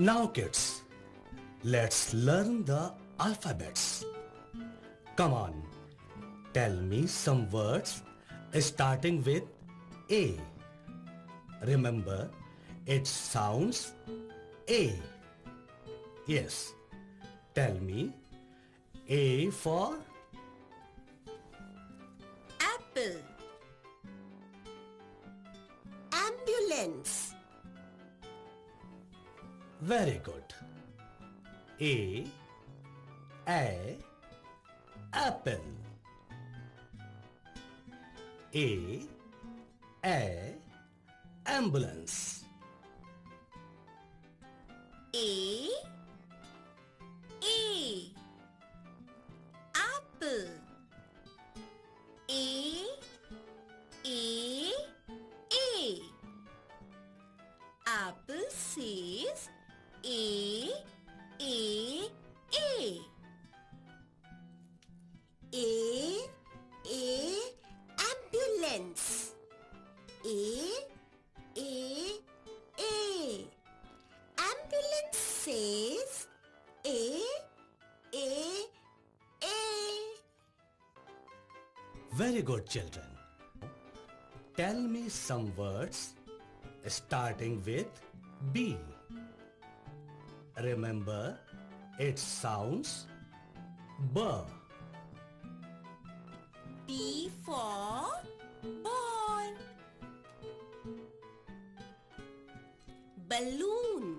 Now kids, let's learn the alphabets. Come on, tell me some words starting with A. Remember, it sounds A. Yes, tell me, A for apple, ambulance. Very good. A, apple. A, ambulance. A, apple. A. Apple says A. A, ambulance. A. Ambulance says A. Very good, children. Tell me some words starting with B. Remember, it sounds B. B for ball, balloon.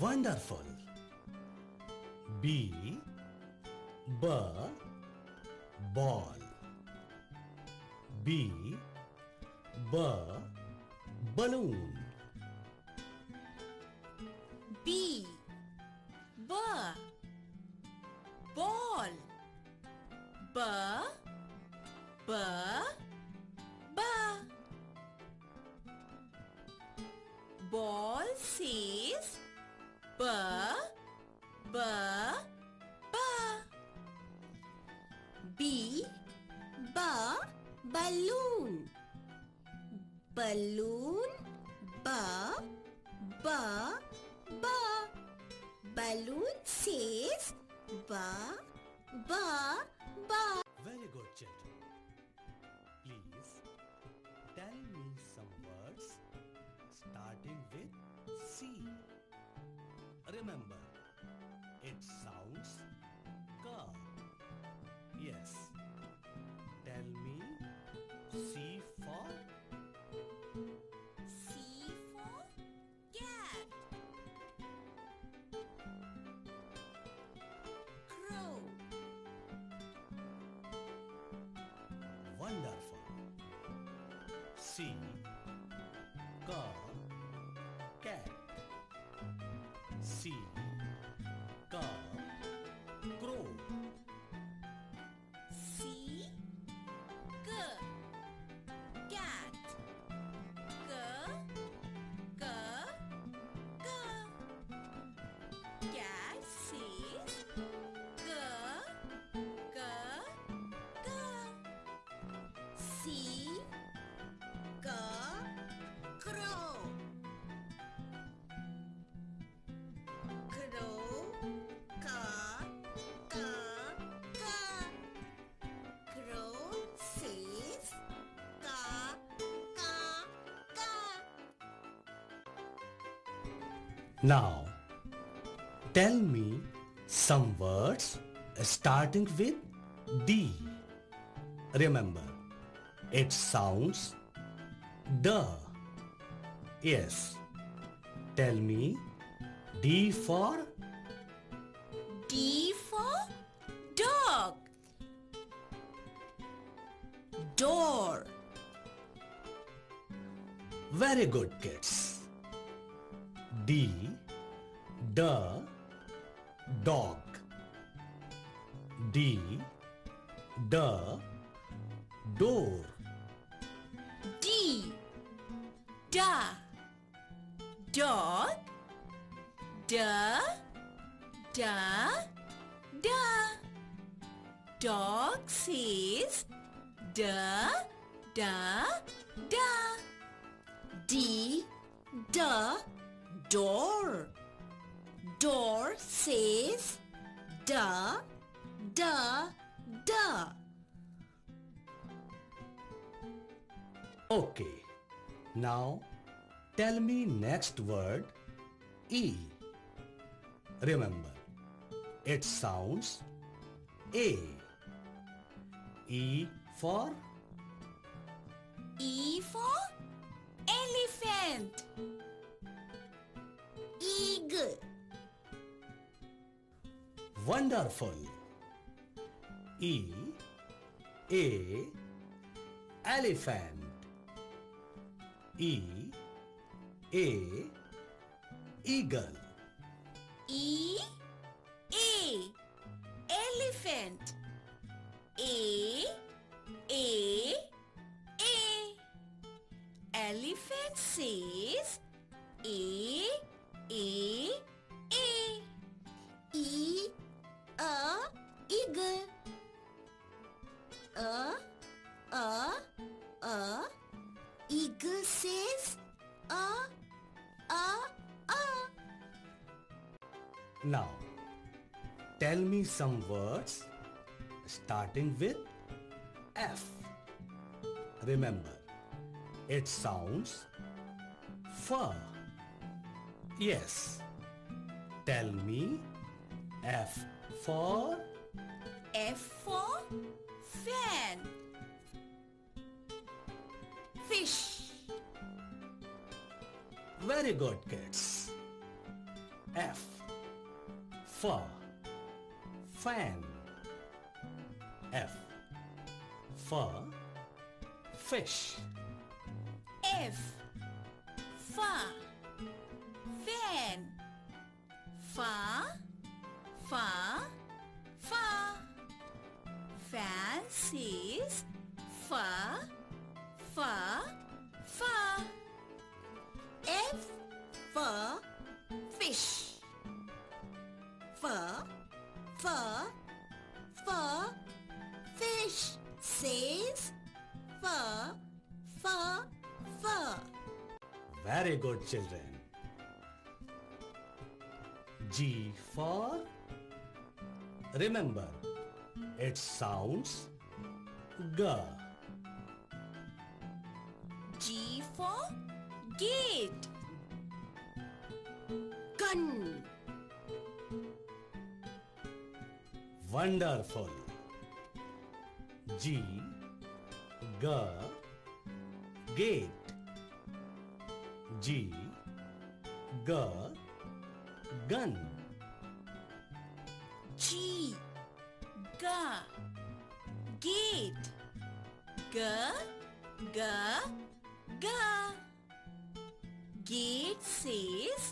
Wonderful. B, ball. B, balloon. B, ball. B, ball says B, B, balloon. Balloon, B, balloon says B. Very good, children. Please tell me some words starting with C. Remember, it sounds K. Yes. Tell me C for cat. Crow. Wonderful. C, cat. C, crow. C, cat. K, cat says K. C, crow. Crow, K. Crow says K. Now, tell me some words starting with D. Remember, it sounds D. Yes. Tell me D for D for dog, door. Very good, kids. D, dog. D, door. D, dog. D, dog says D. D, the, door. Door says the. Okay, now tell me next word, E. Remember, it sounds A. E for elephant. Eagle. Wonderful. E, A, elephant. E, A, eagle. E, A, elephant. A, elephant says A. E, A, eagle. A, eagle says A. Now, tell me some words starting with F. Remember, it sounds fur. Yes. Tell me F for? F for fan. Fish. Very good, kids. F for fan. F for fish. F for fan. Fa. Fan says fa. F for fish. Fa. Fish says fa. Very good, children. G for, remember, it sounds G. G for gate. Gun. Wonderful. G, G, gate. G, G, gun. G, G, gate. G, G, G. Gate says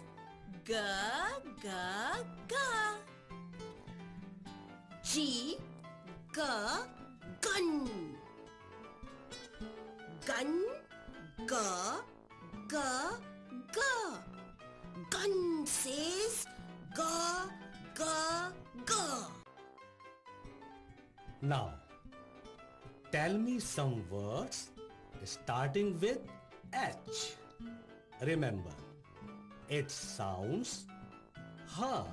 G, G, G. G, G, gun. Gun, G, G, G. Gun says G, G, G. Now, tell me some words starting with H. Remember, it sounds H.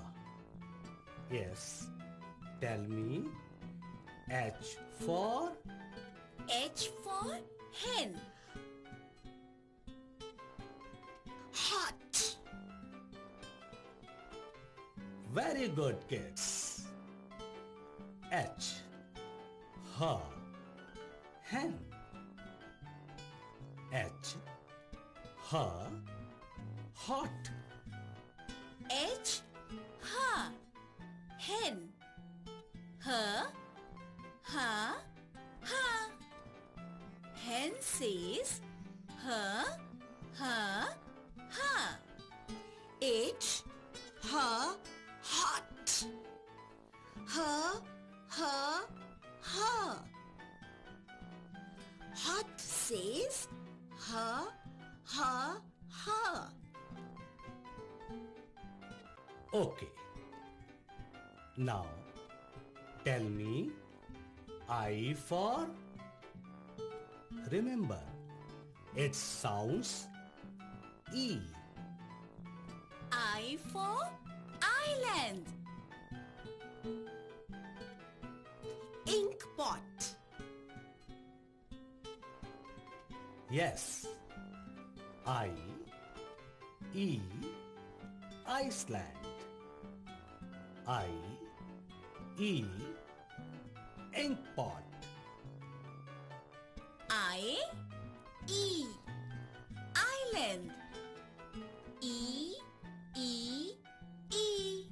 Yes, tell me H for? H for hen. Hot. Very good, kids. H, H, hen. H, H, hot. H, H, hen. H, ha. Hen says ha. H, ha, hot. Ha. Hot says ha. Okay. Now, tell me I for, remember, it sounds E. I for island. Inkpot. Yes. I. E. Iceland. I. E. Inkpot. I. E. Island. E. E. E.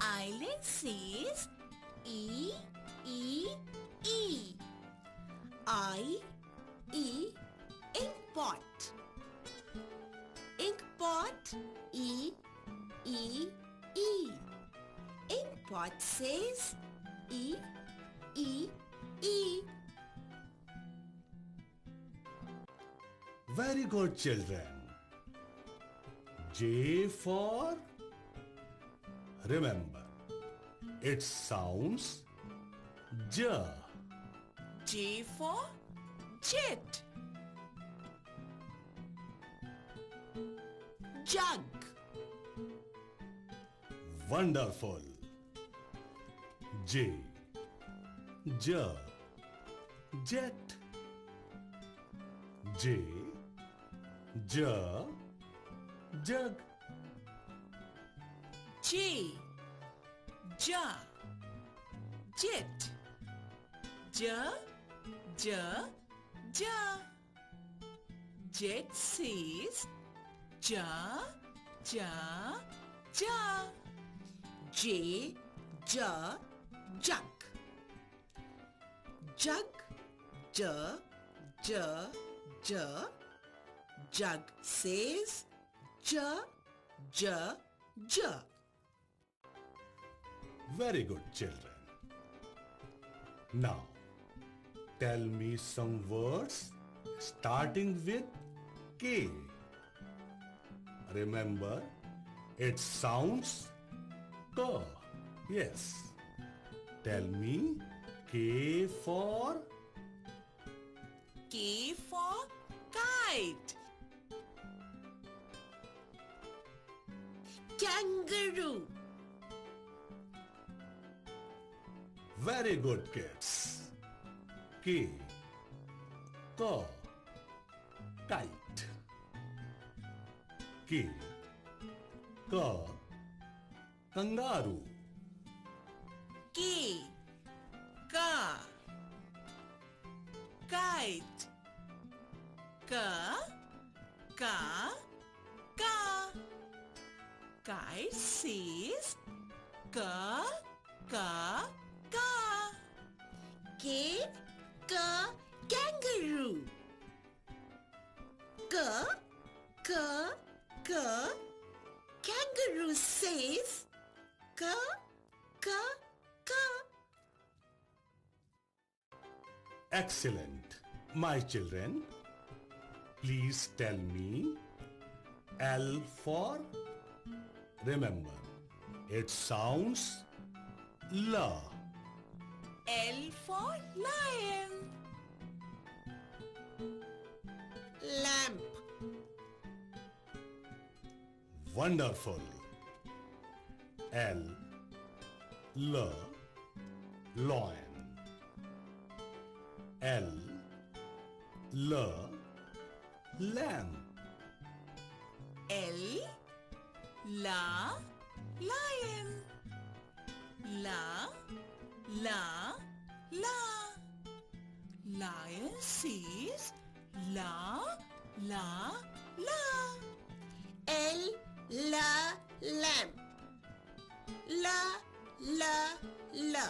Island says E. E. E. I. E. Inkpot. Inkpot. E. E. E. Inkpot says E. E. E. Very good, children. J for remember. It sounds J. J for jet. Jug. Wonderful. J. J. Jet. J. J. Jug. J. J. Jet. J. J. J. Jet says J. J. J. J. J. Jug. Jug. J. J. J. Jug says J. J. J. Very good, children. Now, tell me some words starting with K. Remember, it sounds K. Yes. Tell me K for? K for kite. Kangaroo. Very good, kids. K. K. Kite. K. K. Kangaroo. K. K. Kite. K. K. K. Kite says K. K. K. K. K. Kangaroo. K. K. K. Kangaroo says K. K. K. Excellent. My children, please tell me L for remember. It sounds L. L for lion. Lamp. Wonderful. L. L. Lion. L. L. Lamp. L. La. Lion. La. La, la. Lion says la, la, la. L, la, lamp. La, la, la.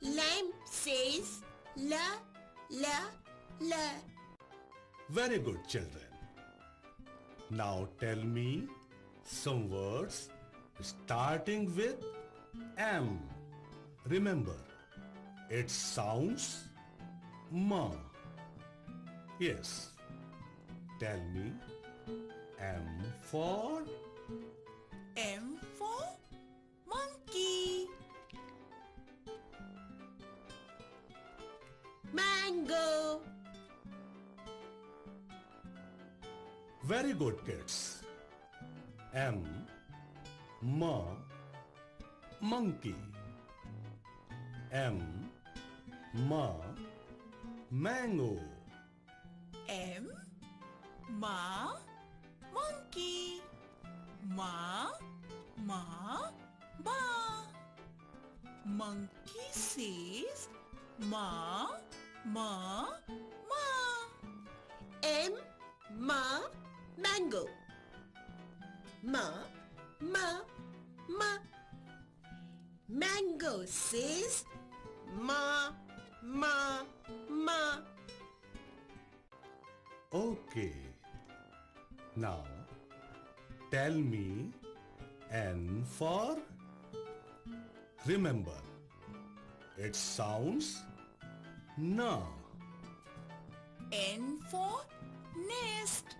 Lamp says la, la, la. Very good, children. Now tell me some words starting with M. Remember, it sounds M. Yes. Tell me M for? M for monkey. Mango. Very good, kids. M, M, monkey. M, M, mango. M, M, monkey. Ma, ma, ba. Monkey says ma, ma, ma. M, ma, mango. Ma, ma, ma. Mango says ma, ma, ma. Okay. Now, tell me N for remember. It sounds na. N for nest.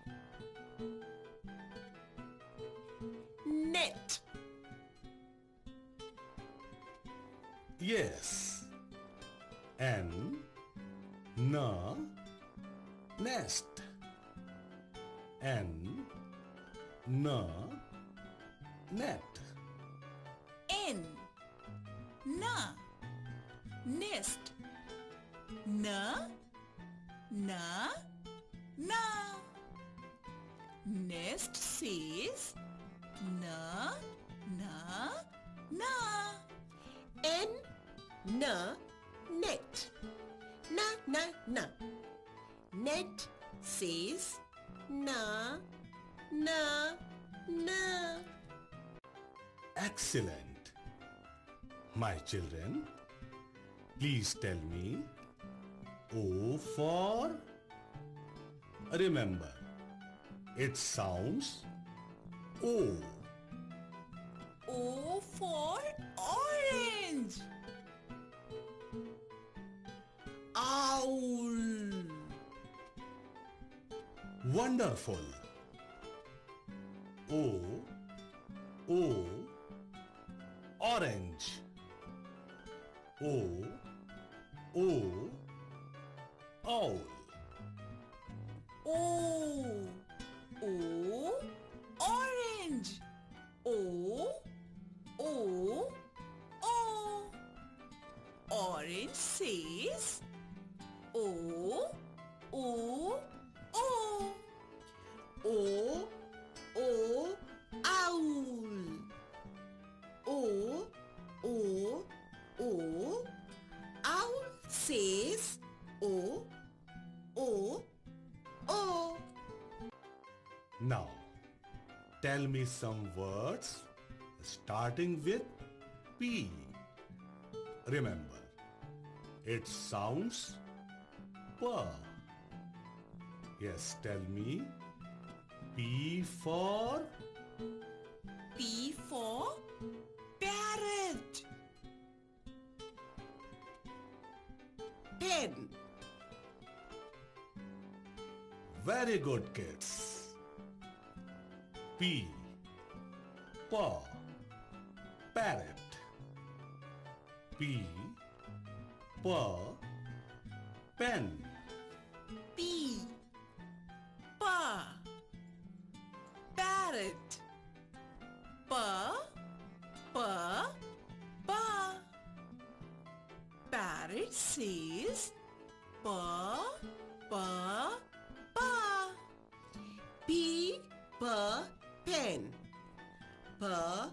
Net. Yes. N, na, nest. N, na, net. N, na, nest. Na, na, na. Nest says na, na, na. N, na, net. Na, na, na. Net says na, na, na. Excellent. My children, please tell me O for remember. It sounds O. O for orange. Owl. Wonderful. O, O, orange. O, O, owl. O, O, orange. O, O, O. Orange says O, O, O. O, O, owl. O, O, O, owl says O, O, O. Now, tell me some words starting with P. Remember, it sounds P. Yes, tell me P for? P for parrot. Pen. Very good, kids. P, paw, parrot. P, paw, pen. P, paw, parrot. Pa, pa, pa. Parrot says pa, pa, pa. P, pa, pen. Pa,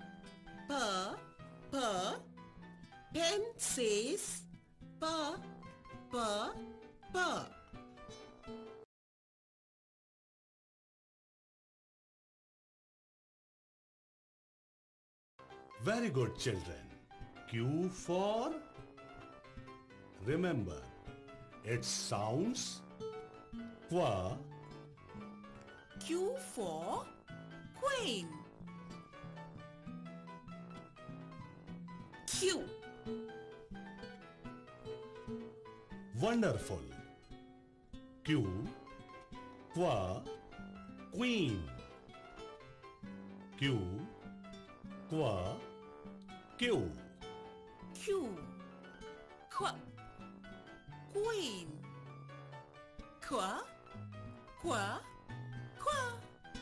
pa, pa. Pen says pa, pa, pa. Very good, children. Q for remember. It sounds qua. Q for queen. Q. Wonderful. Q, qua, queen. Q, qua, Q. Q, qua, queen. Qua, qua, qua.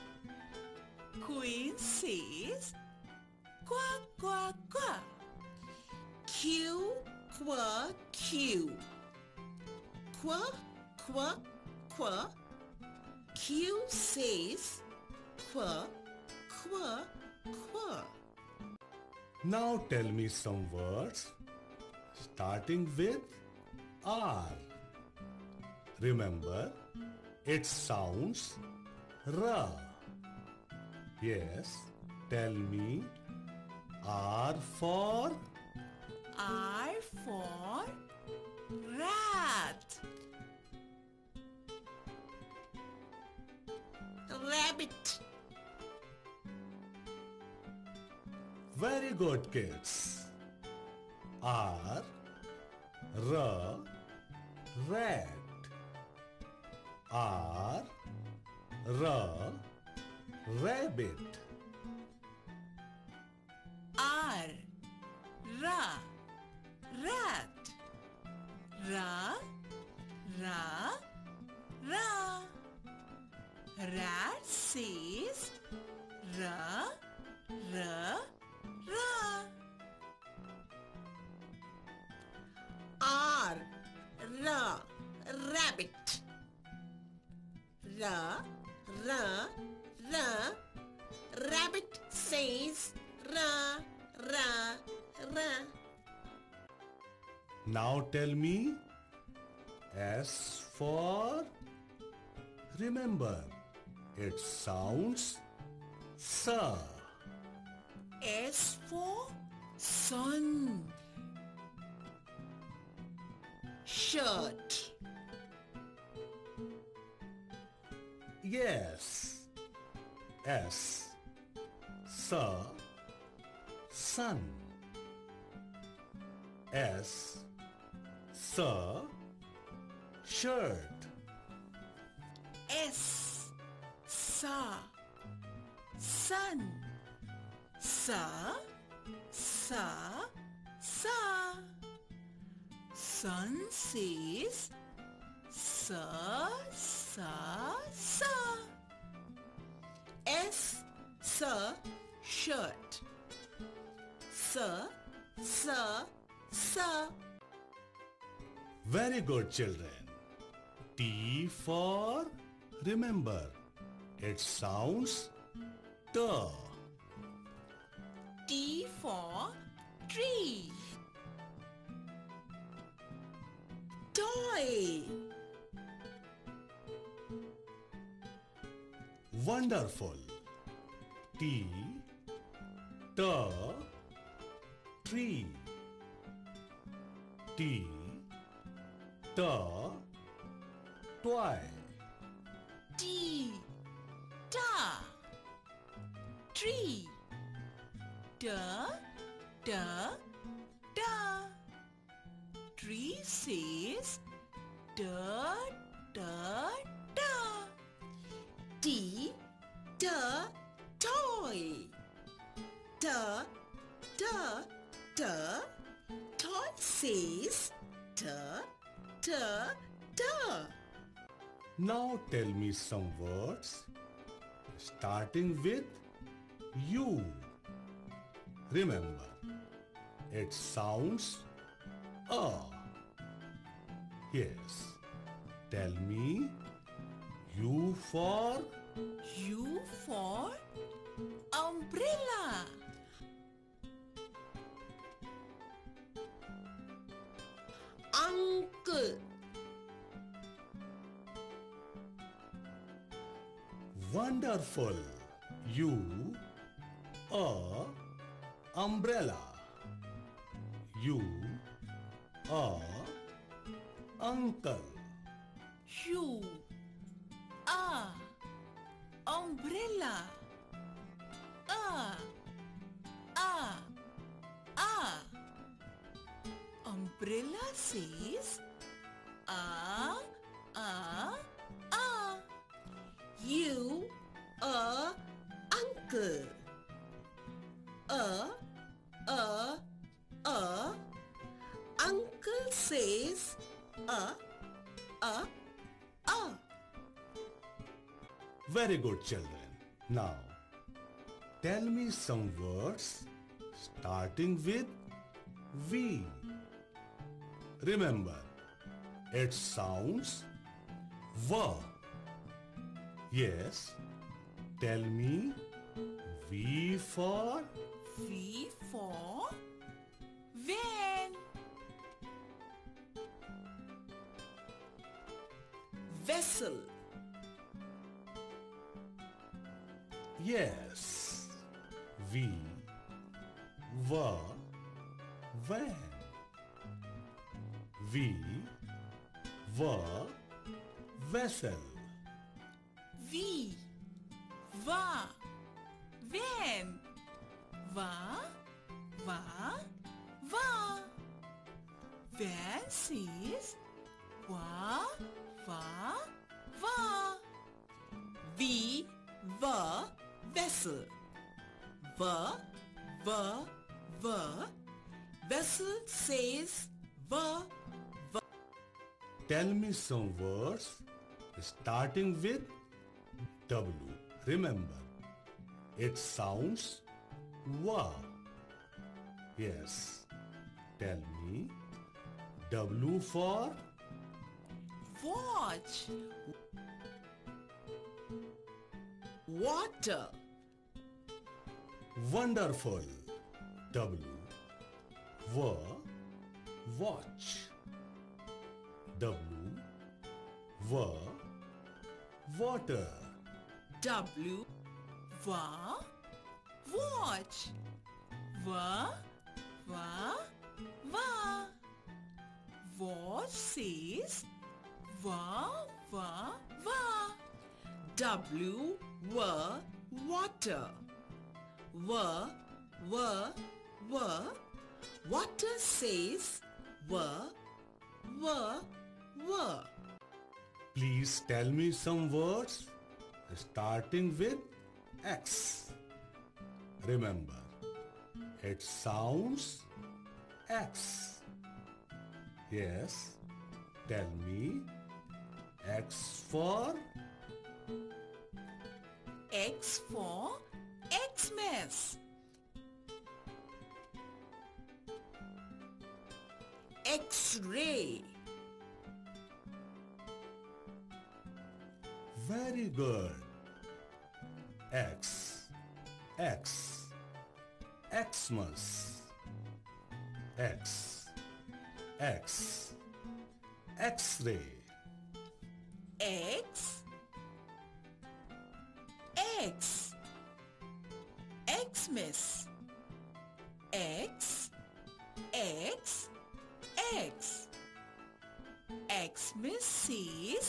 Queen says, quack, quack, quack. Q, qua, q. Qua, qua, qua. Q says, qua, qua, qua. Now tell me some words starting with R. Remember, it sounds R. Yes, tell me R for? R for rat. Rabbit. Very good, kids. R, R, rat. R, R, rabbit. R, ra, rat. Ra, ra, ra. Rat says ra, ra, ra. R, ra, rabbit. Ra, ra, ra. Rabbit says ra, ra, ra. Now tell me S for? Remember, it sounds sa. S for sun. Shirt. Yes, S, sa, sun. S, sa, shirt. S, sa, sun. Sa, sa, sa. Sun says sa, sa, sa. S, sa, shirt. Sa, sa, sa. Very good, children. T for, remember, it sounds T. T for tree. Toy. Wonderful. T, T, tree. T, T, toy. T, ta, tree. T, T, ta. Tree says T, T, ta. T, T, toy. T, T, T, toy says T, T, T. Now tell me some words starting with U. Remember, it sounds A. Yes, tell me U for? U for umbrella. Uncle. Wonderful. U, a, umbrella. U, a, uncle. U, a, umbrella. A. Umbrella says a. U, a, uncle. A. Uncle says a. Very good, children. Now, Tell me some words starting with V. Remember, it sounds V. Yes, tell me V for? V for van. Vessel. Yes, V, were, van. V, were, vessel. V, were, van. Were. Van says, were. V, were, vessel. Were. Vessel says were, were. Tell me some words starting with W. Remember, it sounds were. Yes, tell me W for? Watch. Water. Wonderful. W, were, watch. W, were, water. W, were, watch. Were. Watch says were. W, were, water. Were. Water says were. Please tell me some words starting with X. Remember, it sounds X. Yes, tell me X for? X for Xmas. X-ray. Very good. X, Xmas. X, X-ray. X, Xmas. X. Xmas says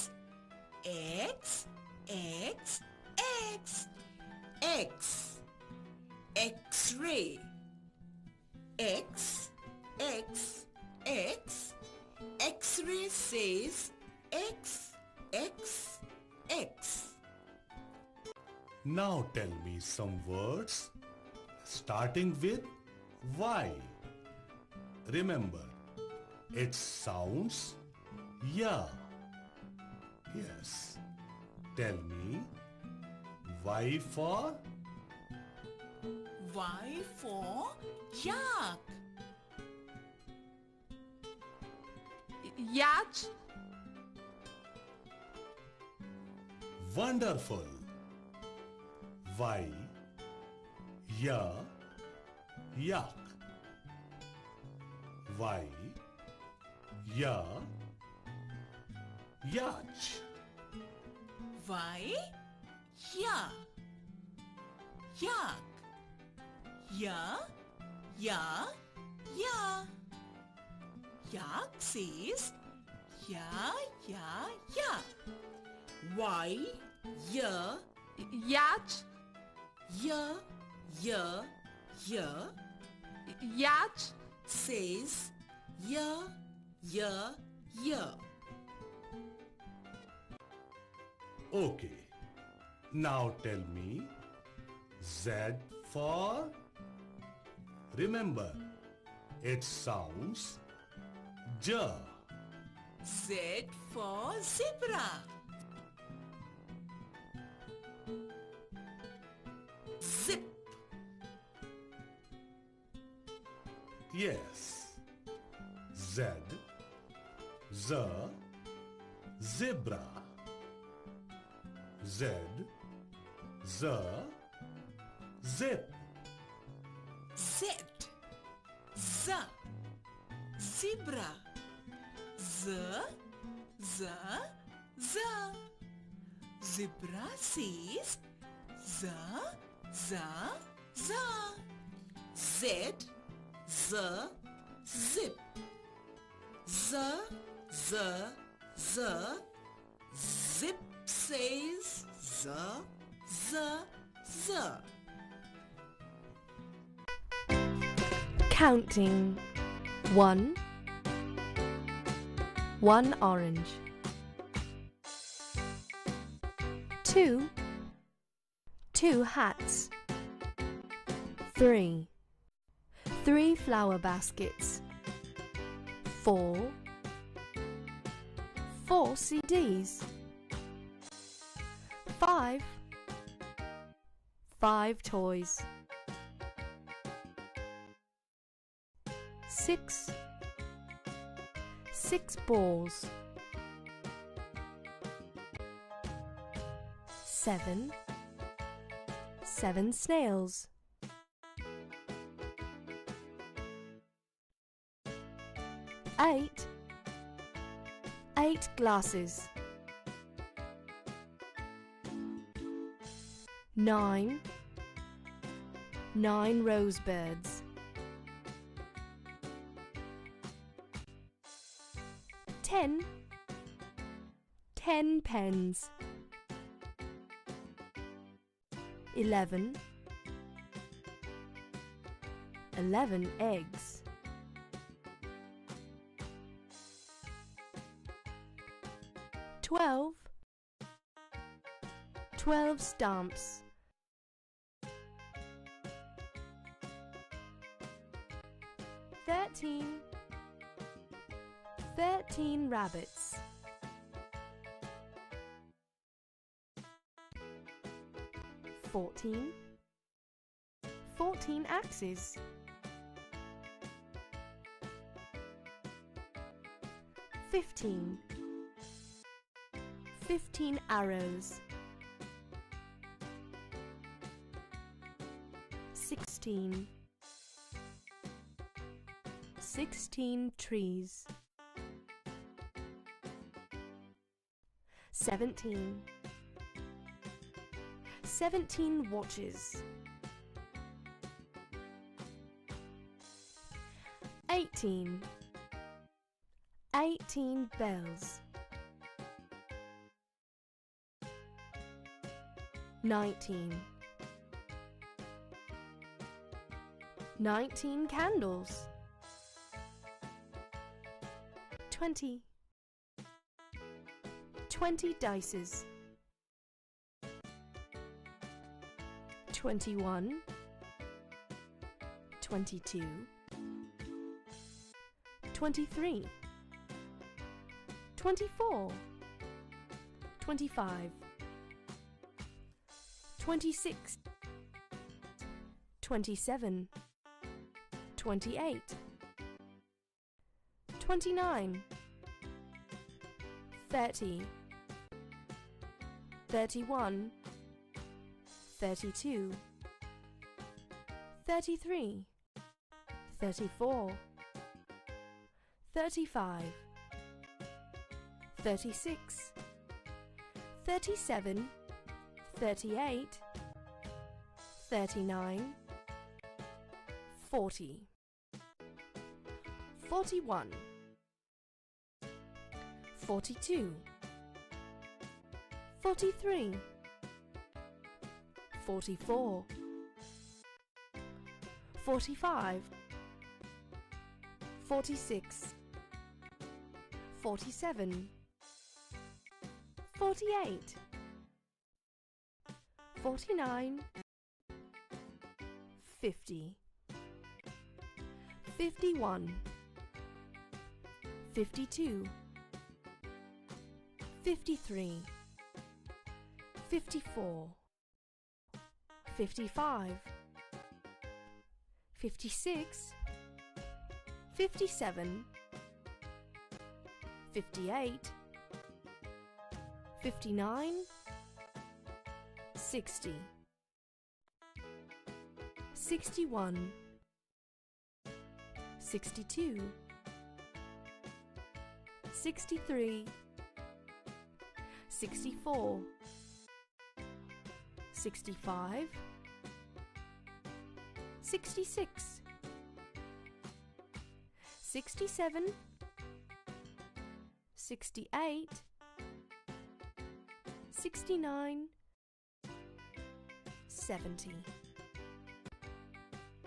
X. X-ray. X. X-ray says X. Now tell me some words starting with Y. Remember, it sounds ya. Yes, tell me Y for? Y for yak. Yacht. Wonderful. Y, ya, yak. Y, ya, yacht. Y, ya, yak. Ya. Yak says ya. Y, ya, yacht. Ya. Yacht says ya. Okay, now tell me Z for? Remember, it sounds J. Z for zebra. Zip. Yes. Z, Z, zebra. Z, Z, zip. Zit, Z, zebra. Z, Z, Z. Zebra says Z, Z, Z. Z, Z, zip. Z, Z, Z, zip says Z, Z, Z. Counting. 1 orange. 2 hats. 3 flower baskets. 4 CDs. 5 toys. 6 balls. 7 snails. 8 glasses. 9 rose birds. 10 pens. 11 eggs. 12 stamps. 13 rabbits. 14 axes. 15 arrows. 16 trees. 17 watches. 18 bells. 19 candles. 20 dices. 21, 22, 23, 24, 25, 26, 27, 28, 29, 30, 31, 32, 33, 34, 35, 36, 37, 38, 39, 40, 41, 42, 43, 44, 45, 46, 47, 48, 49, 50, 51, 52, 53, 54, 55, 56, 57, 58, 59, 60, 61, 62, 63, 64, 65, 66, 67, 68, 69, 70,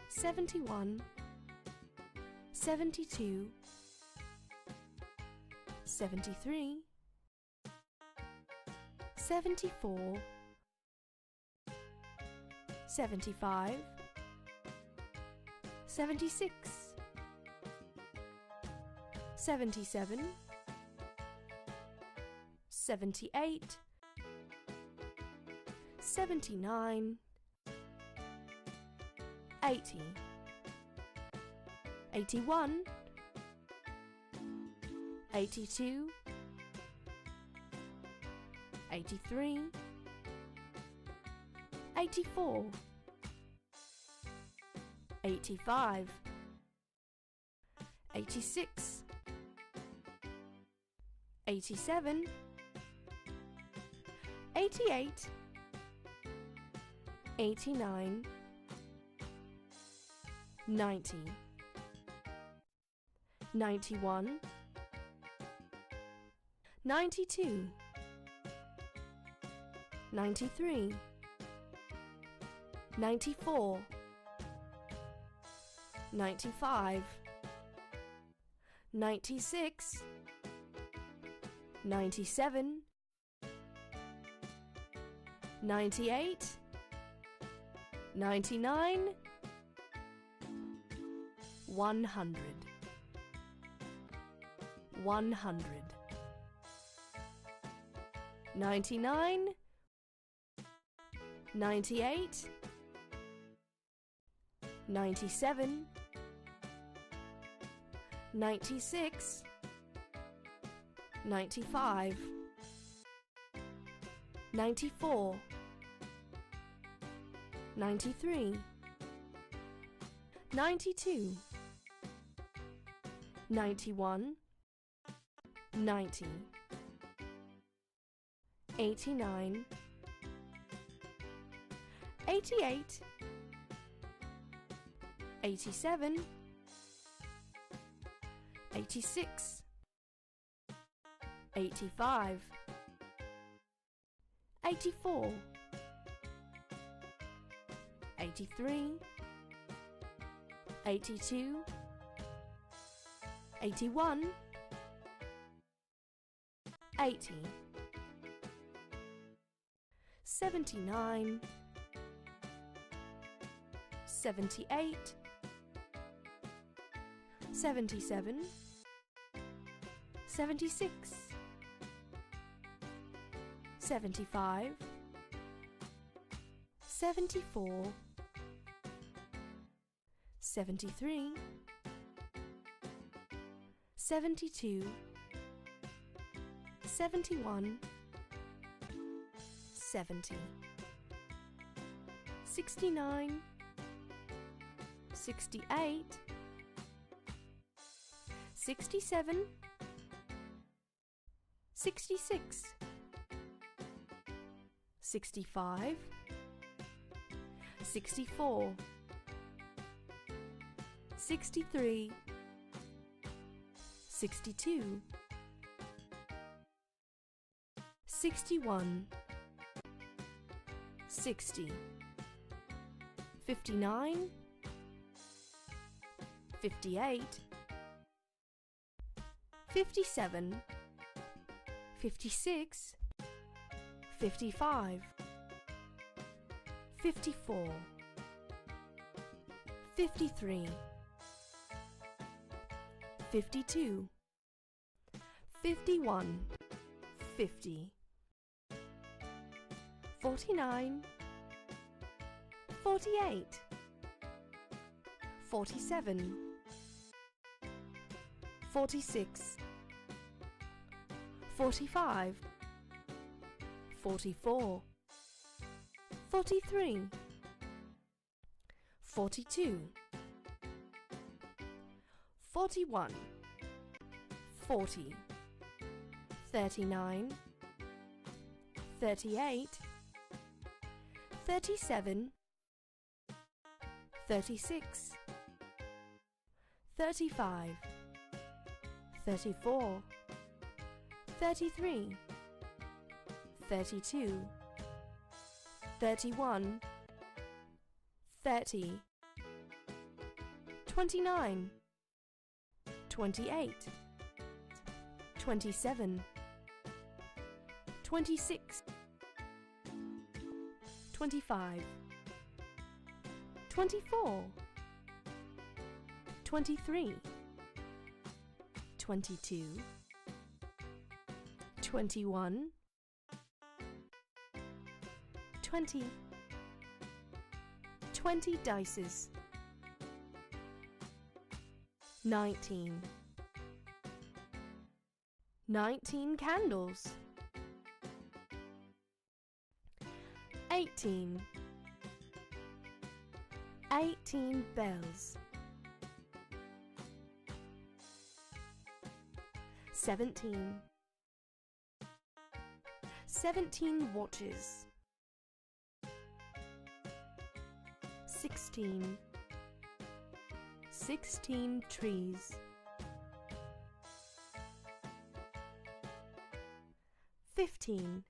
71, 72, 73, 74, 75, 76, 77, 78, 79, 80, 81, 82, 83, 84, 85, 86, 87, 88, 89, 90, 91, 92, 93, 94, 95, 96, 97, 98, 99, 100, 100, 99, 98, 97, 96, 95, 94, 93, 92, 91, 90, 89, 88, 87, 86, 85, 84, 83, 82, 81, 80, 79, 78, 77, 76, 75, 74, 73, 72, 71, 70, 69, 68, 67, 66, 65, 64, 63, 62, 61, 60, 59, 58, 57, 56, 55, 54, 53, 52, 51, 50, 49, 48, 47, 46, 45, 44, 43, 42, 41, 40, 39, 38, 37, 36, 35, 34, 33, 32, 31, 30, 29, 28, 27, 26, 25, 24, 23, 22, 21, 20, 20 dices, 19, 19 candles, 18, 18 bells, 17, 17 watches, 16, 16 trees, 15,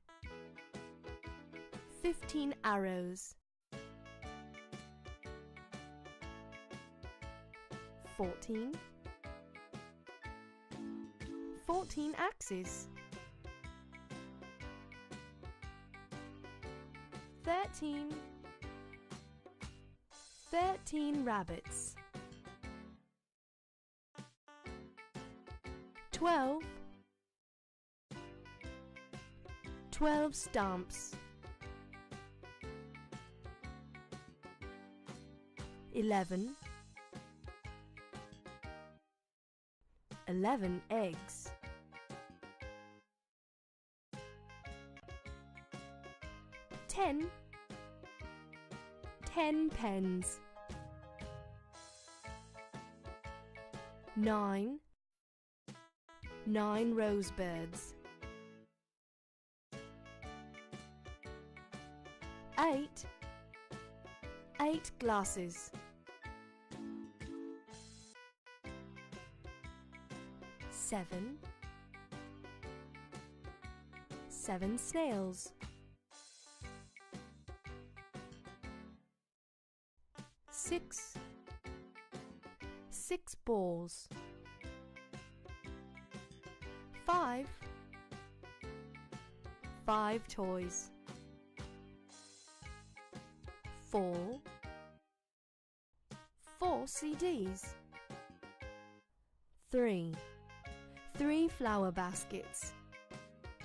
15 arrows, 14, 14 axes, 13, 13 rabbits, 12, 12 stamps, 11, 11 eggs, 10, 10 pens, 9, 9 rose birds, 8, 8 glasses, 7, 7 snails, 6, 6 balls, 5, 5 toys, 4, 4 CDs, 3, 3 flower baskets,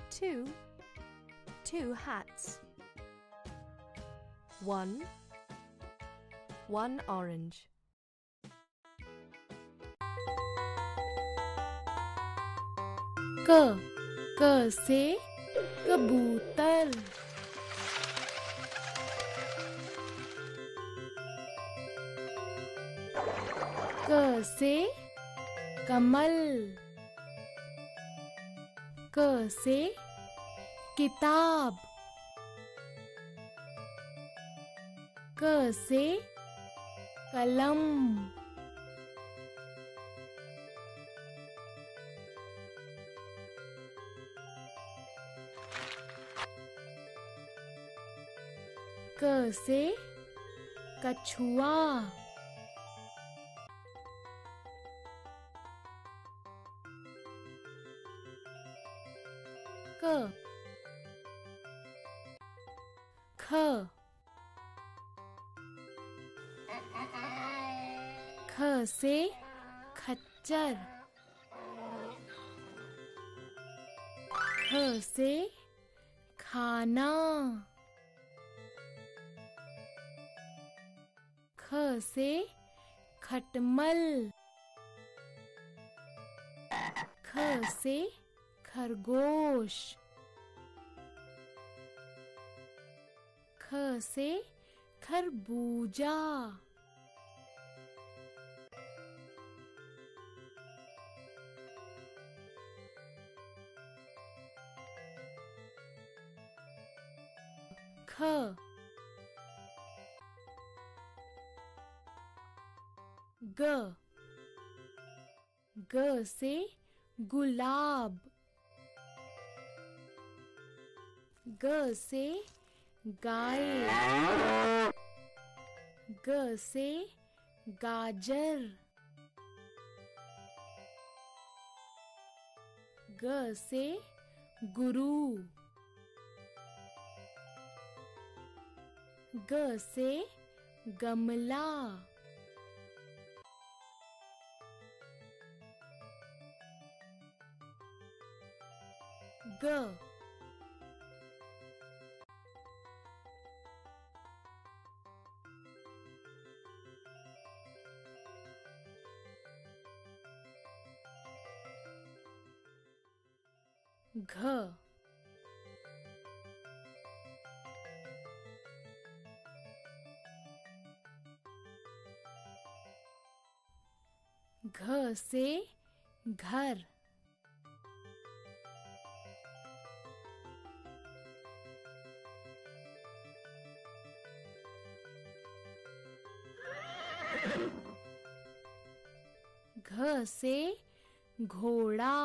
2 hats, 1 orange. K से कबूतर, क से कमल, क से किताब, क से कलम, क से कछुआ, क ख, ख से खच्चर, ख से खाना, ख से खटमल, ख से खरगोश, ख से खरबूजा, ख ग, ग से गुलाब, ग से गाय, ग से गाजर, ग से गुरु, ग से गमला, ग घ घ से घर, घ से घोड़ा,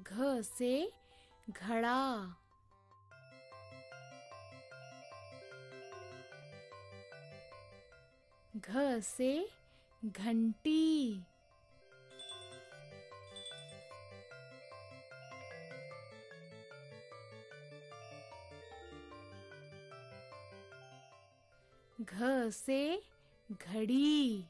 घ से घड़ा, घ से घंटी, घ से घड़ी,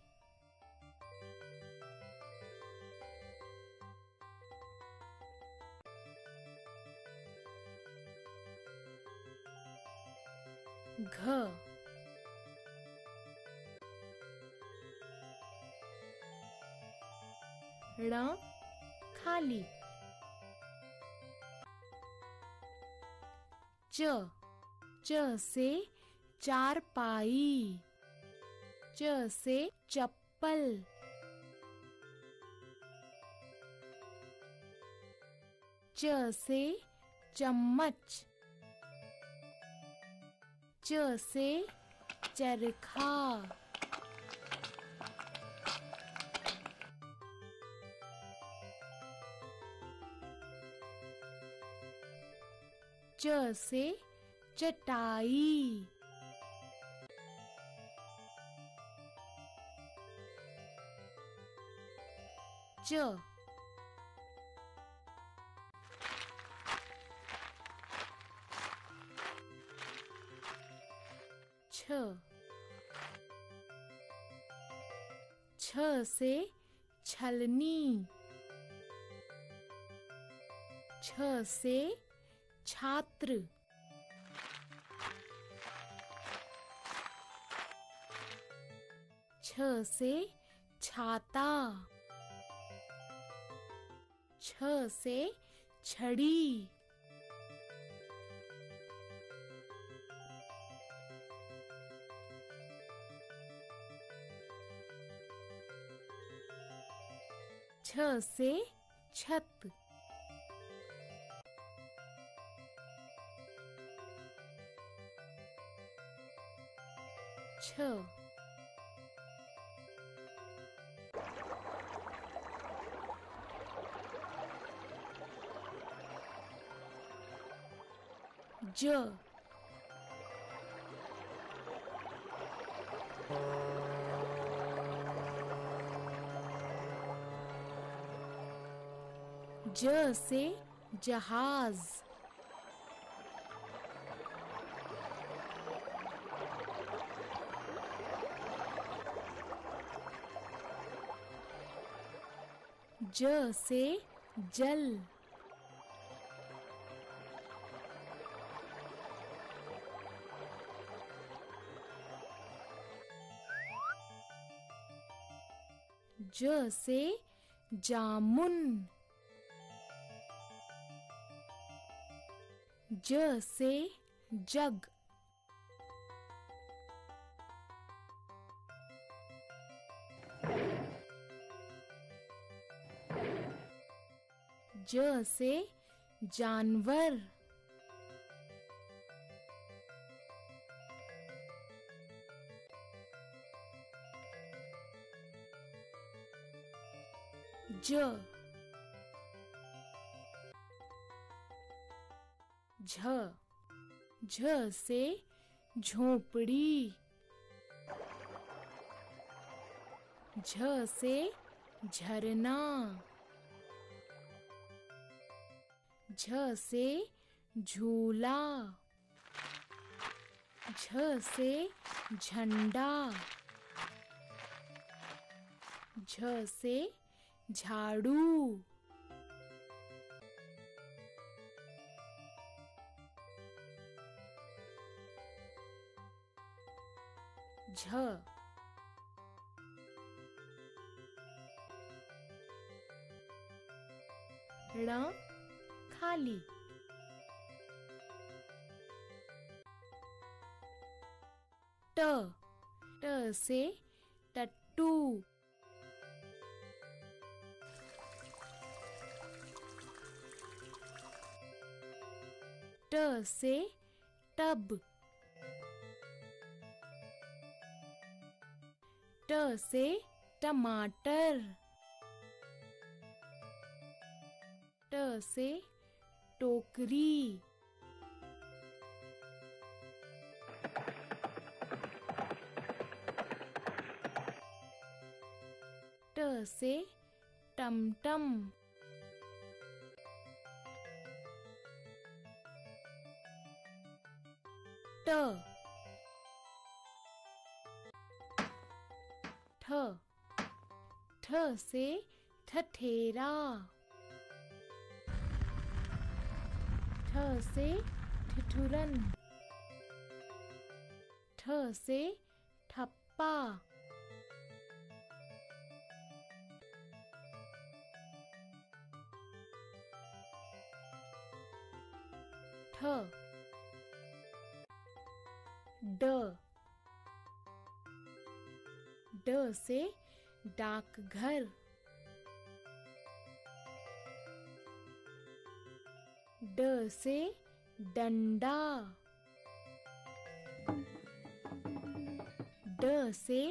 घ ण खाली, च च से चारपाई, च से चप्पल, च से चम्मच, च से चरखा, च से चटाई, च छ से छलनी, छ से छात्र, छ से छाता, छ से छड़ी, छ से छत, छ ज ज से जहाज, ज से जल, ज से जामुन, ज से जग, ज से जानवर, ज, झ, झ से झोपड़ी, झ से झरना, झ से झूला, झ से झंडा, झ से झाड़ू, झ, ण खाली, ट, ट से टट्टू, ट से टब, ट से टमाटर, ट से टोकरी, ट से टमटम, ट, ठ, ठ से ठठेरा, ठ से ठिठुरन, ठ से ठप्पा, ठ, ड, ड से डाकघर, ड से डंडा, ड से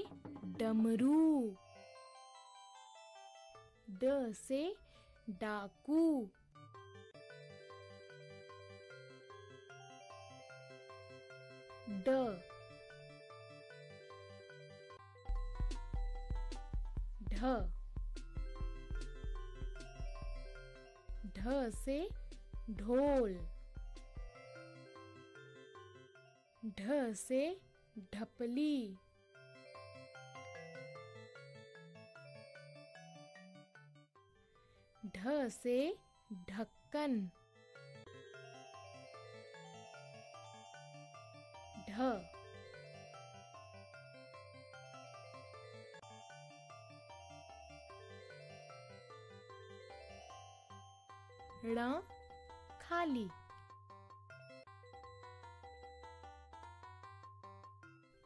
डमरू, ड से डाकू, ड, ढ, ढ से ढोल, ढ से ढपली, ढ से ढक्कन, ढ, ण खाली,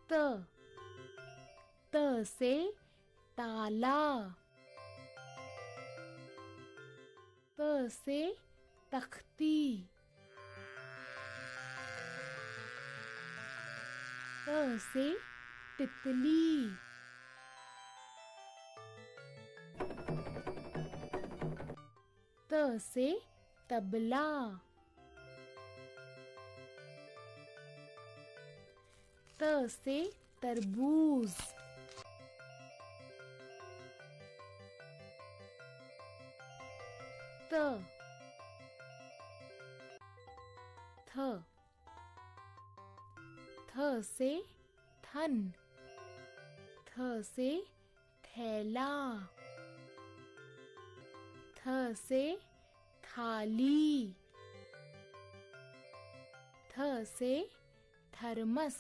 त, त से ताला, त से तख्ती, त से तितली, त से तबला, त से तरबूज, त, थ, थ से थन, थ से थैला, थ से थाली, थ से थर्मस,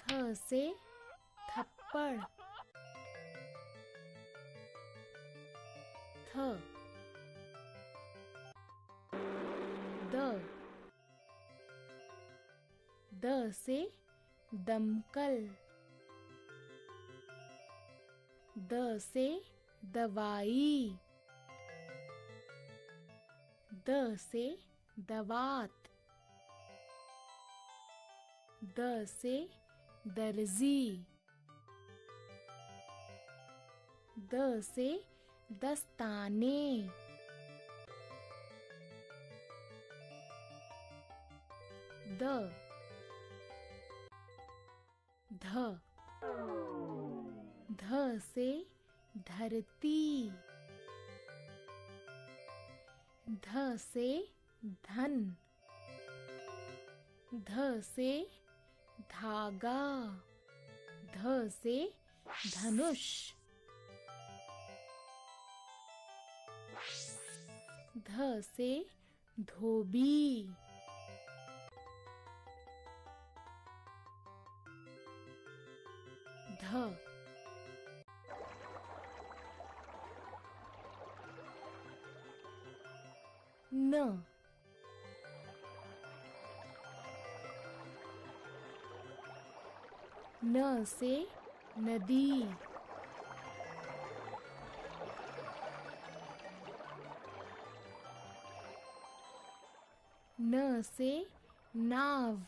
थ से थप्पड़। th, द, द से दमकल, द से दवाई, द से दवात, द से दर्जी, द से दस्ताने, द, ध, ध से धरती, ध से धन, ध से धागा, ध से धनुष, ध से धोबी, ध, न, न से नदी, न से नाव,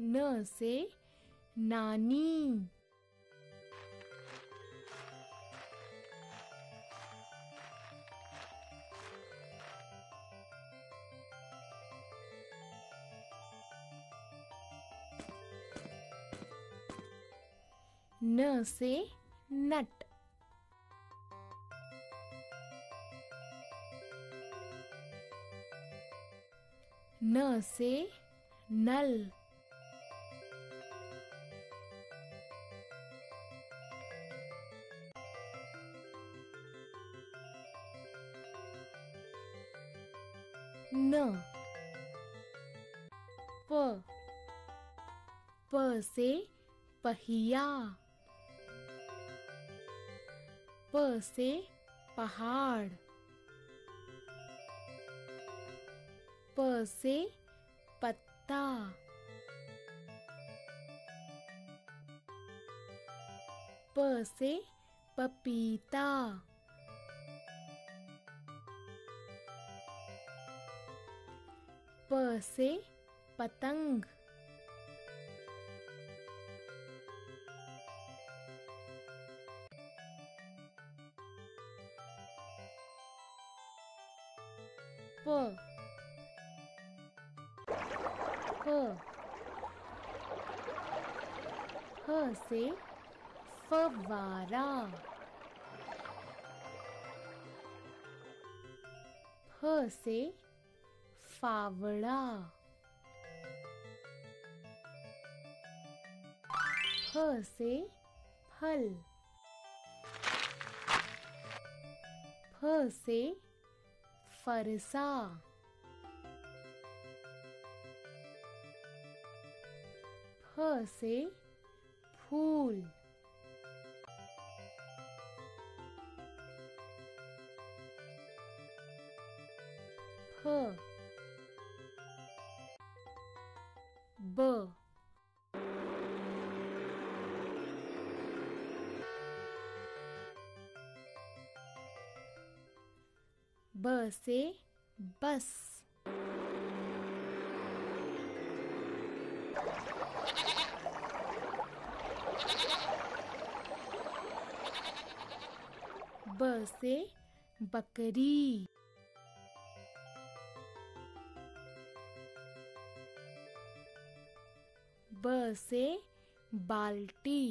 न से नानी, न से नट, न से नल, न, प, प से पहिया, प से पहाड़, प से पत्ता, प से पपीता, प से पतंग, प, ह, ह से फवारा, फ से फावड़ा, फ से फल, फ से फरसा, फ से फूल, फ, ब, ब से बस, ब से बकरी, ब से बाल्टी,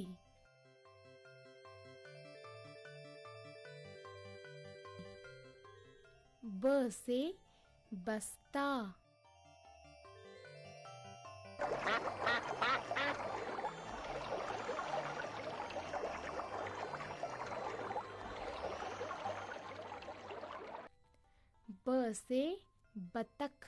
ब से बस्ता, ब से बतख,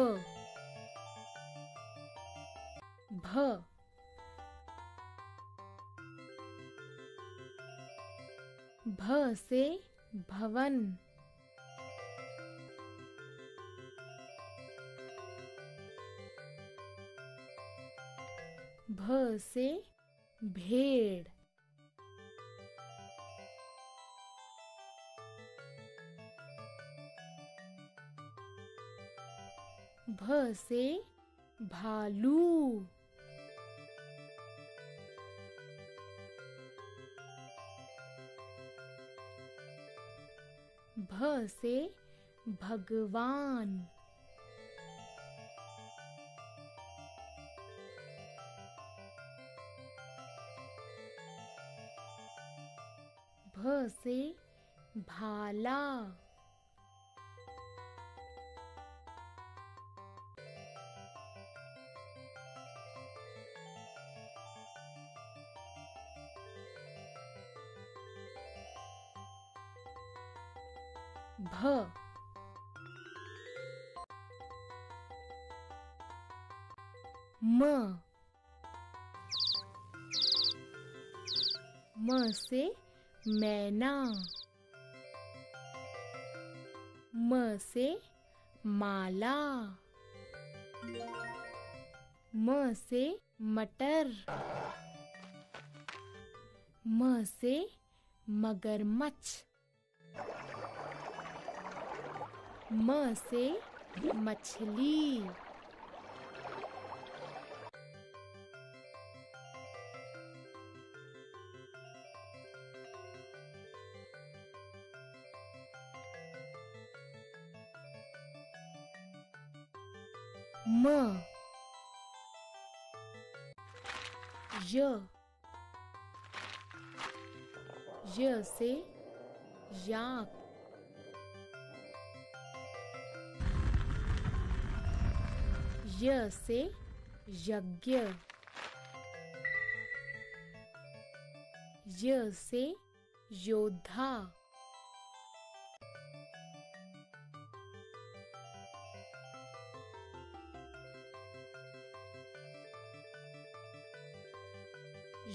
भ, भ से भवन, भ से भेड़, भ से भालू, भ से भगवान, भ से भाला, भ, म, म से मैना, म से माला, म से मटर, म से मगरमच्छ, म से मछली, म, य से याक, य से यज्ञ, य से योद्धा,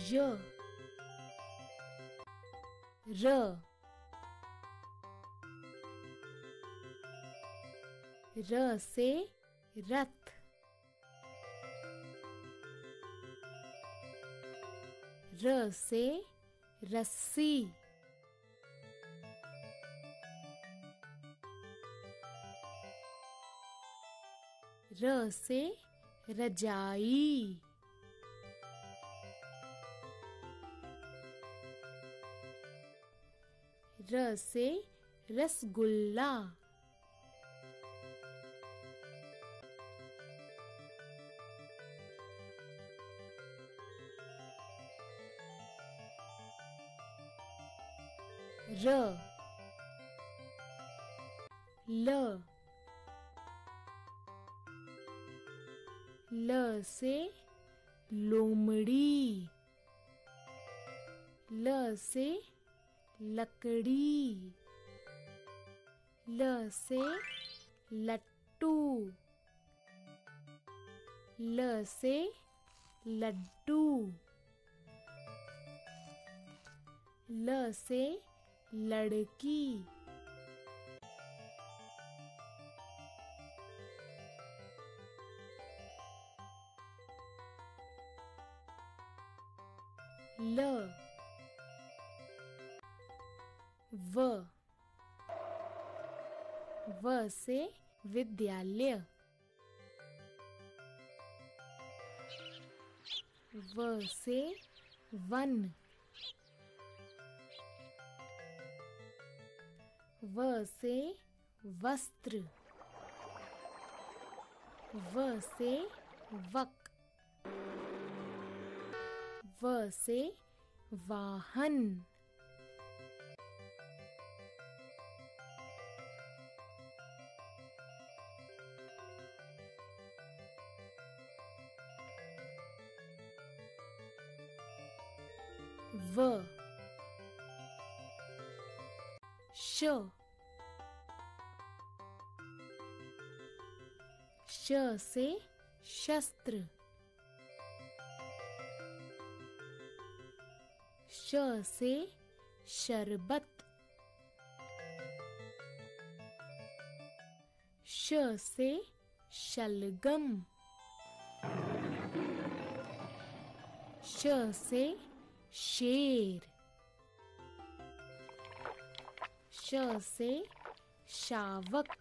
य, र, र से रथ, र से रस्सी, र से रजाई, र से रसगुल्ला, र, ल, ल से लोमड़ी, ल से लकड़ी, ल से लट्टू, ल से लड्डू, ल से लड़की, ल, व, व से विद्यालय, व से वन, व से वस्त्र, व से वक, व से वाहन, व, श, श से शस्त्र, श से शरबत, श से शलगम, श से शेर, श से शावक,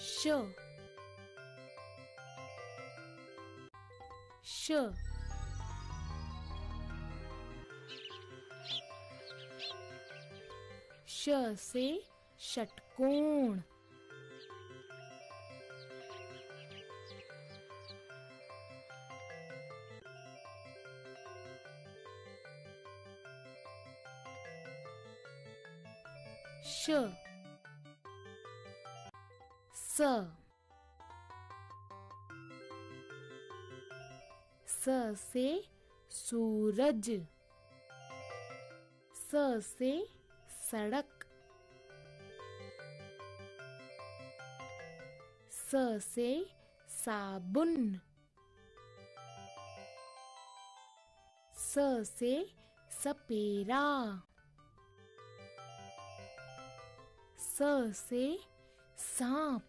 श, श से षटकोण, श से सूरज, स से सड़क, स से साबुन, स से सपेरा, स से सांप,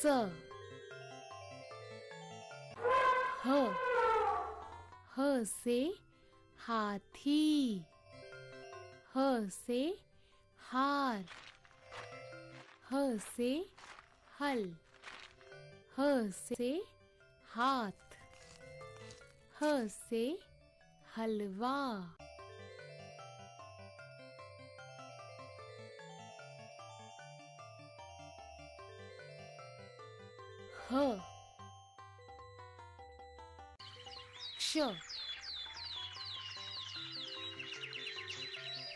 स, ह, ह से हाथी, ह से हार, ह से हल, ह से हाथ, ह से हलवा, ह, क्ष,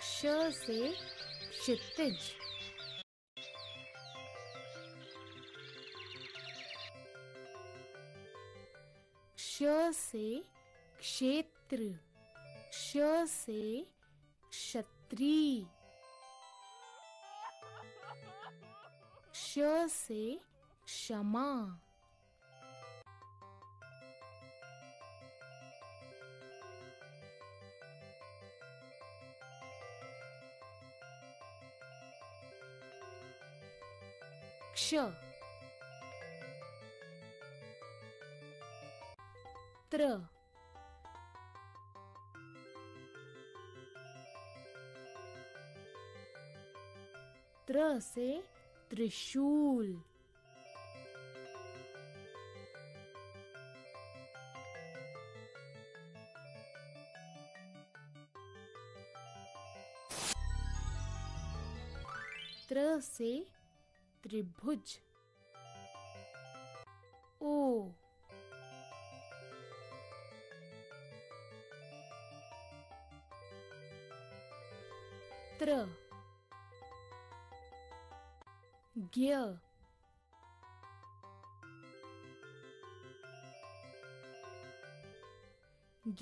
क्ष से क्षितिज, क्ष से क्षेत्र, क्ष से क्षत्रिय, क्ष से क्षमा, क्ष, त्र, त्र से त्रिशूल, त्र से त्रिभुज, ओ, त्र, ज्ञ,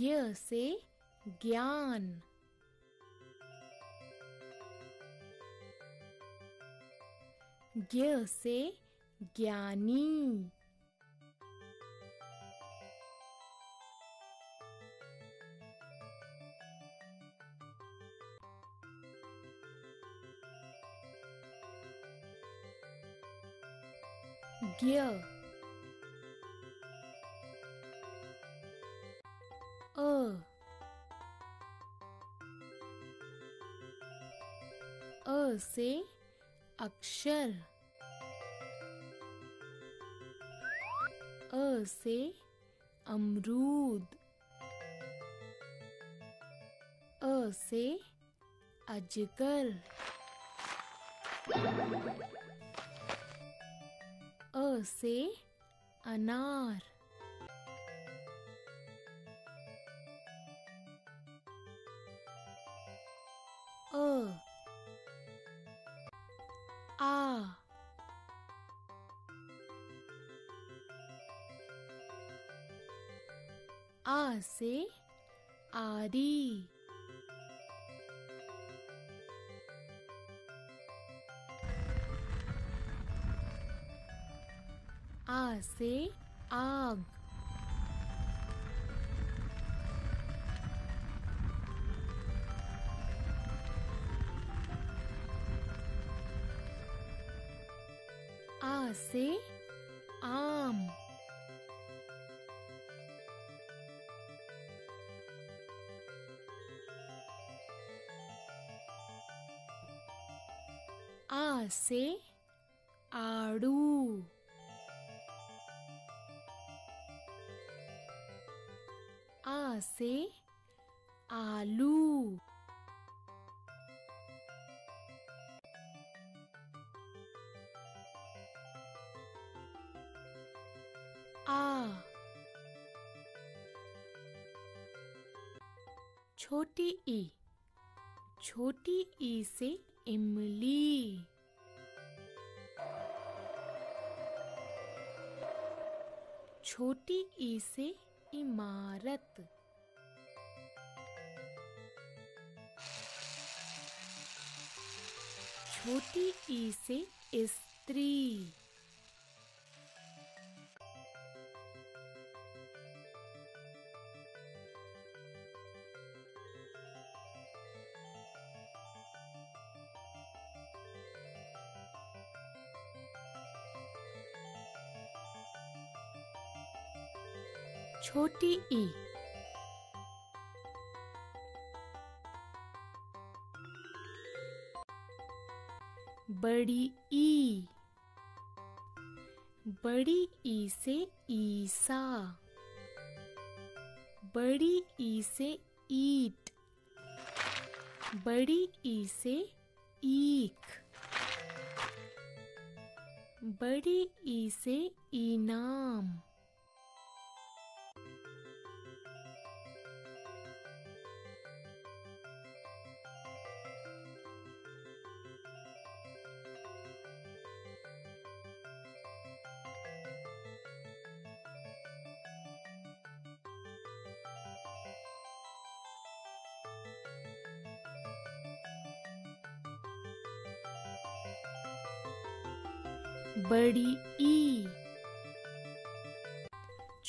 ज्ञ से ज्ञान, ज्ञ से ज्ञानी, ज्ञ, अ से अक्षर, अ से अमरूद, अ से अजगर, अ से अनार। A say Adi. A say Aag. A say Aam. A say Aadu. A say Alu. A छोटी ई, छोटी ई से इमली. छोटी ई से इमारत. छोटी ई से स्त्री. छोटी ई. बड़ी ई. बड़ी ई से ईसा. बड़ी ई से ईट. बड़ी ई से ईख. बड़ी ई से इनाम. बड़ी ई.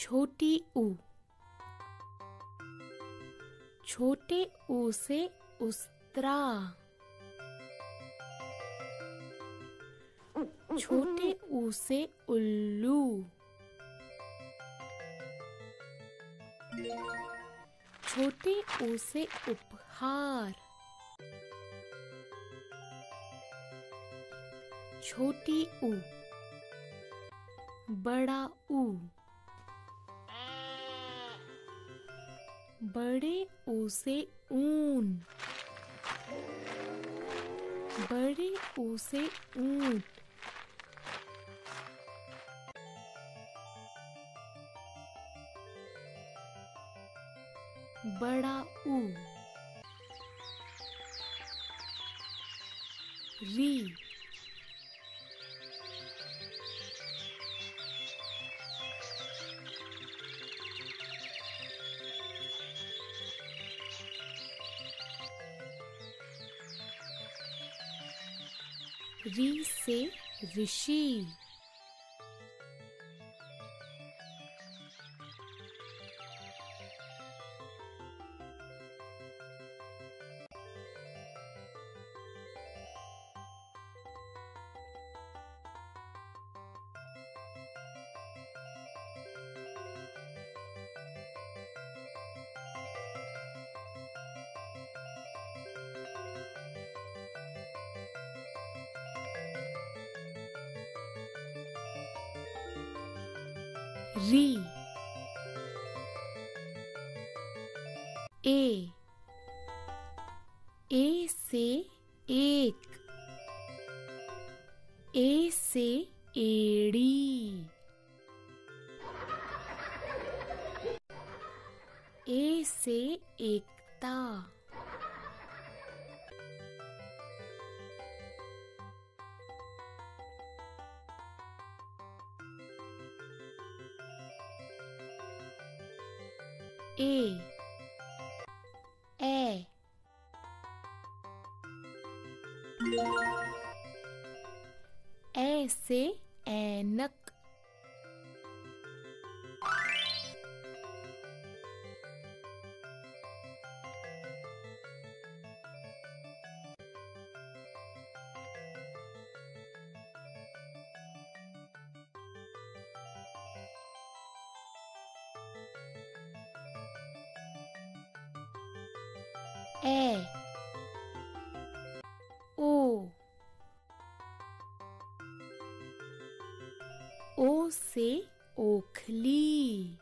छोटी ऊ. छोटे ऊ से उस्तरा. छोटे ऊ से उल्लू. छोटे ऊ से उपहार. छोटी ऊ. बड़ा ऊ. बड़े ऊ से ऊन. बड़े ऊ से ऊंट. बड़ा ऊ. री. री से ऋषि. री. ए. ए से एक. ए से एड़ी. ए से एकता. A ऐसे ऐनक A O O से ओखली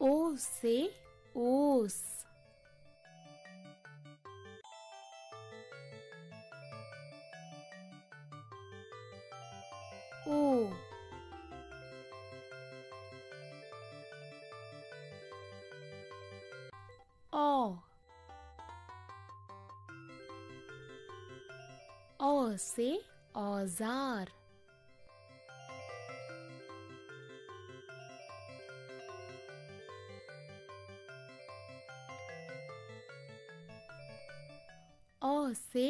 O से ओस O O से औजार O से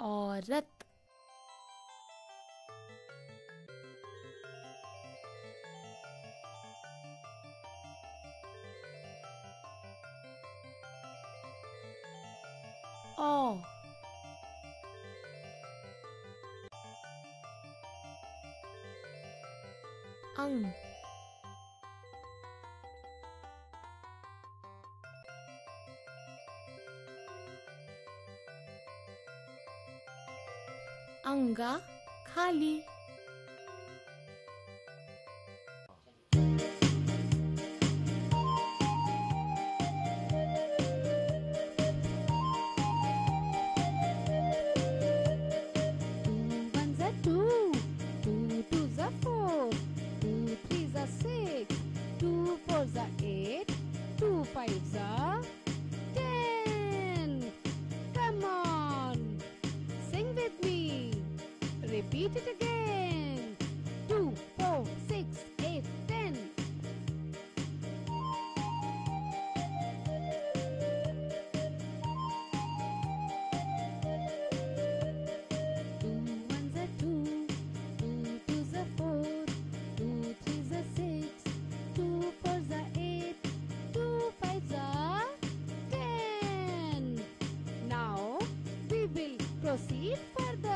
औरत अंगा खाली Repeat it again. 2, 4, 6, 8, 10. 2 ones are 2. 2 twos are 4. 2 threes are 6. 2 fours are 8. 2 fives are 10. Now we will proceed further.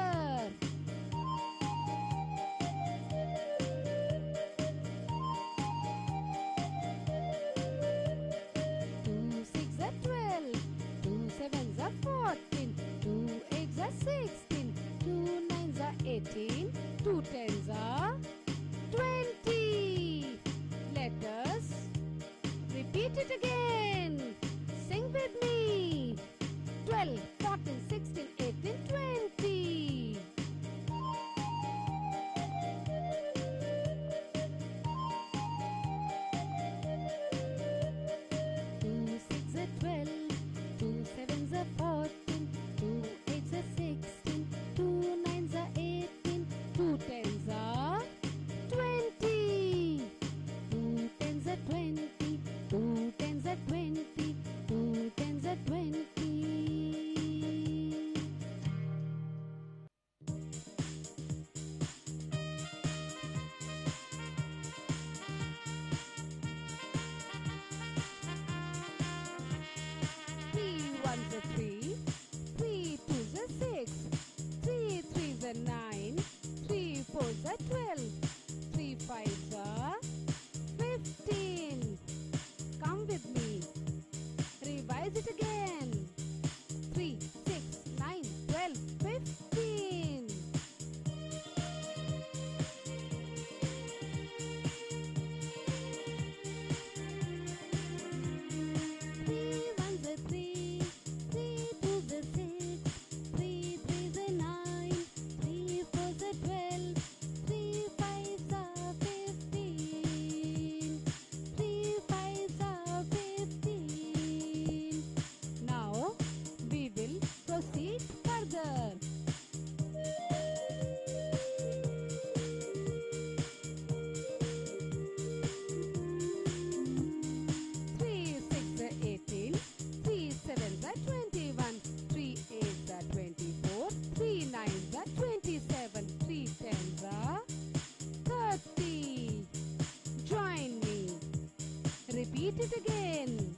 Repeat it again.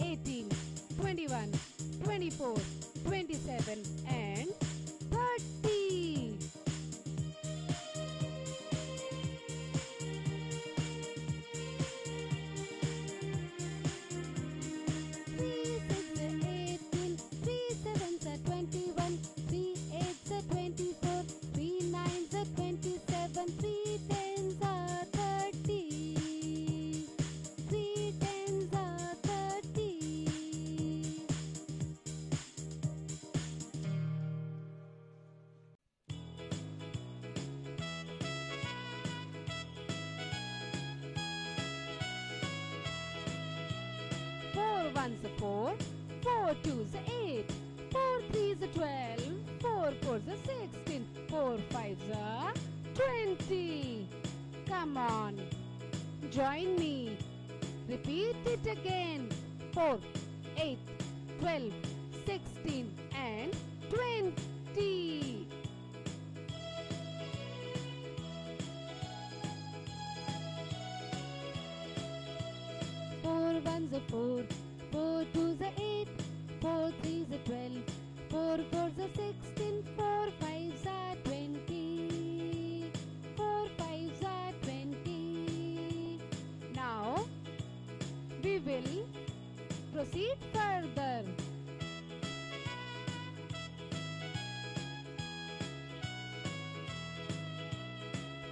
18, 21, 24, 27 and 30. One's a 4, 4 two's a 8, 4 three's a 12, 4 four's a 16, 4 five's a 20. Come on, join me. Repeat it again. 4, 8, 12, 16 and 20. Four one's a 4, 4 two's a 8, 4 three's a 12, 4 four's a 16, 4 five's a 20, 4 five's a 20. Now we will proceed further.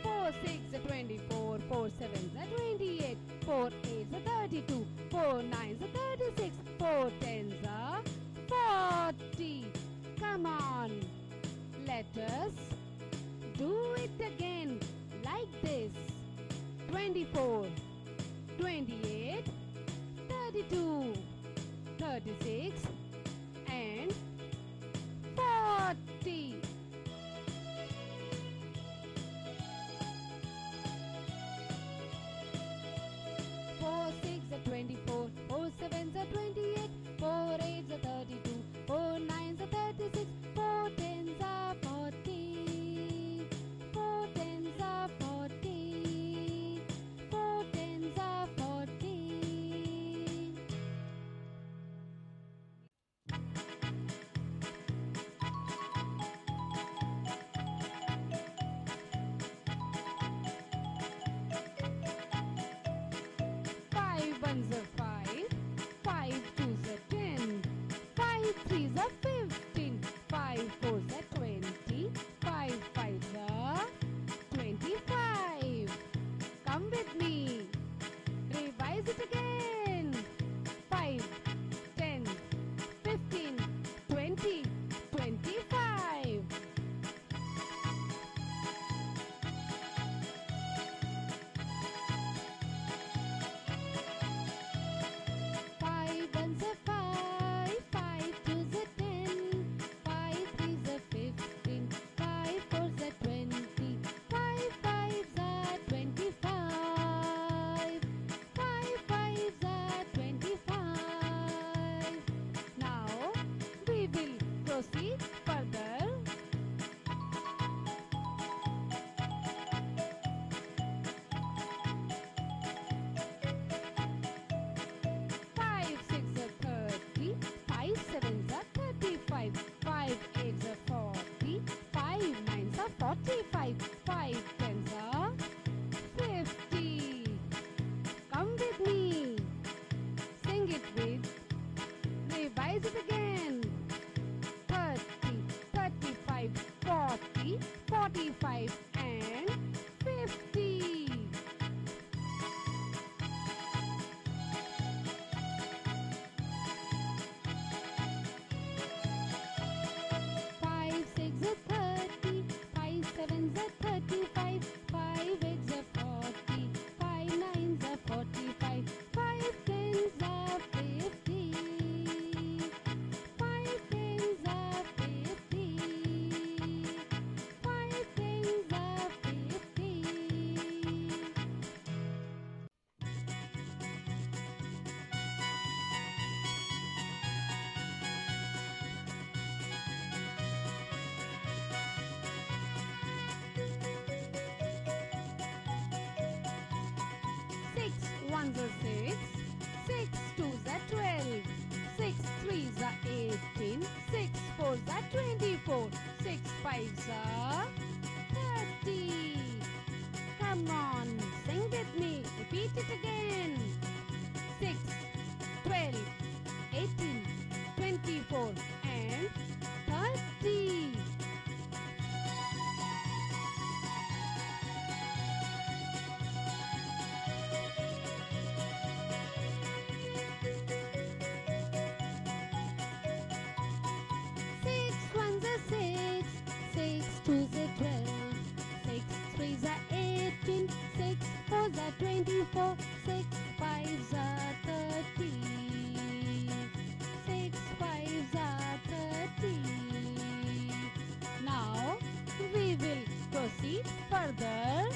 4 6 a 24, 4 7's a 28, 4 8's a 32, 4 9's a 36, 4 10's a 40. Come on, let us do it again like this. 24, 28, 32, 36 and 40. 24, 4 7's a 28, 4 8's a 32, 4 9's a 36, 4 10's a 40, 4 10's a 40, 4 10's a 40. Five, 5's a 20, 5, 5's a 25. 5s are 30. Come on, sing with me. Repeat it again. 6, 12, 18, 24 and 30. Further,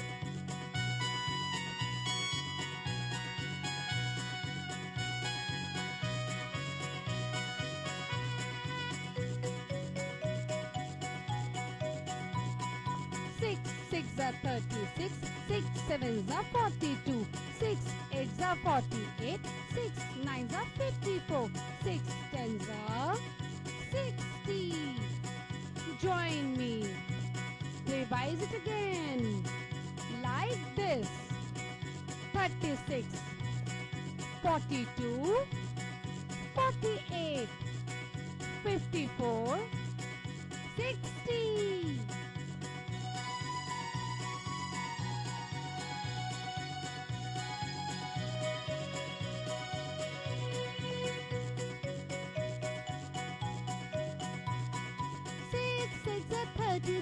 6 6s are 36, 6 7s are 42, 6 8s are 48, 6 9s are 54, 6 10s are 60. Join me. Revise it again. Like this. 36, 42, 48, 54, 60.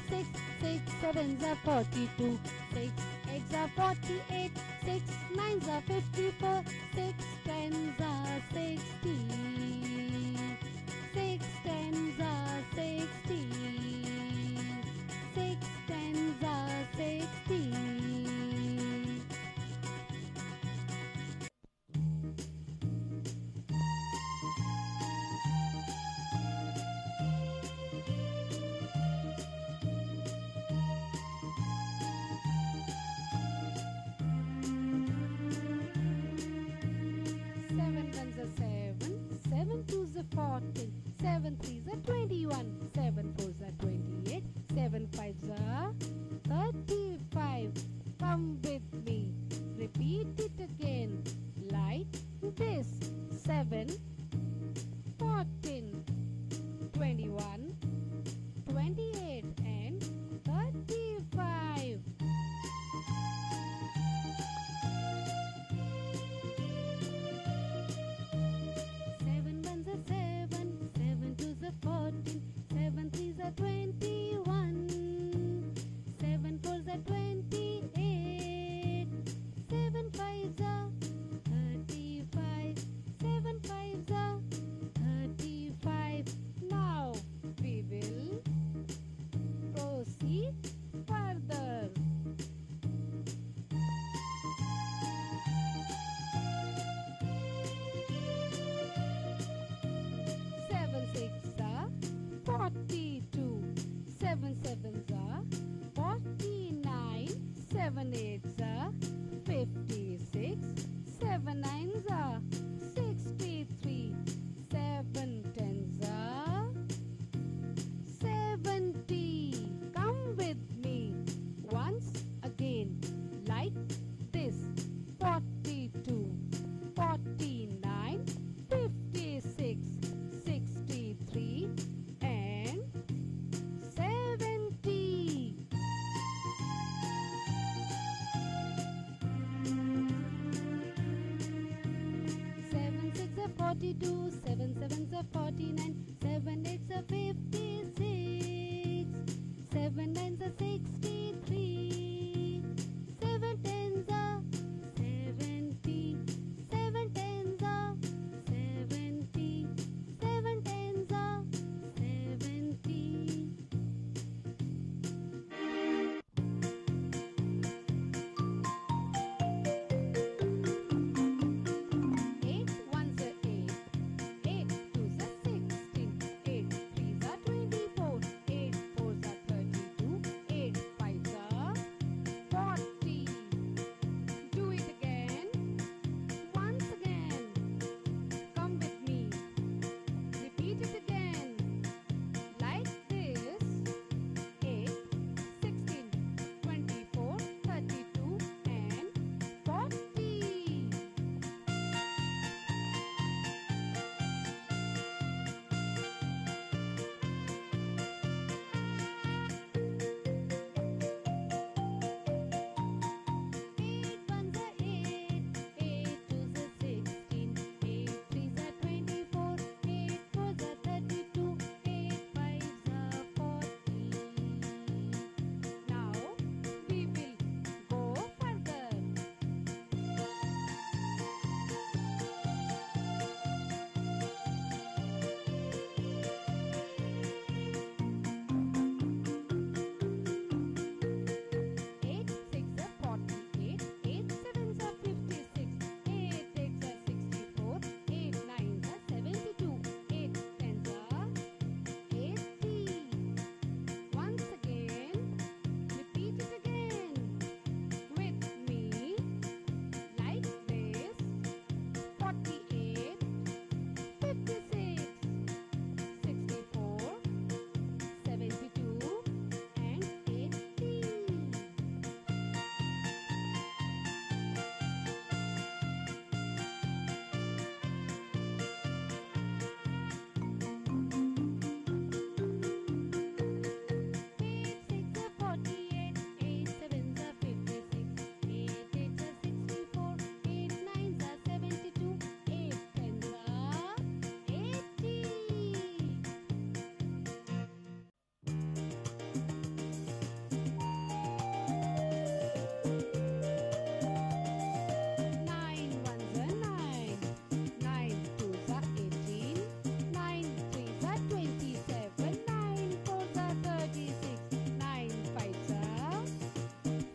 Six, 6 7s are 42, 6 8s are 48, 6 9s are 54, 6 10s are 60, 6 10s are 60, 6 10s are 60.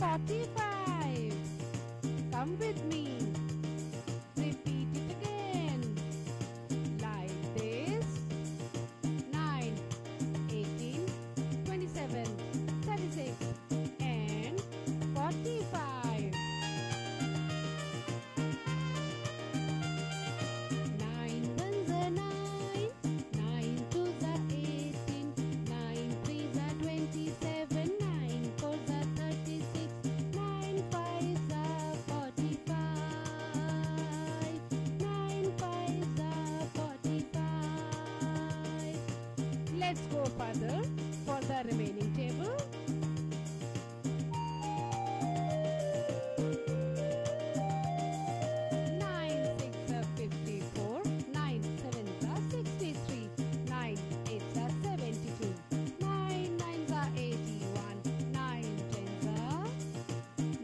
45. Come with me. Repeat it again. Like this. 9, 18, 27, 36 and 45. 9 ones are 9. 9 twos are 18. 9 threes are 27. 45. Let's go further for the remaining table. 9 6 are 54. 9 7 are 63. 9 8 are 72. 9 9 are 81. 9 10 are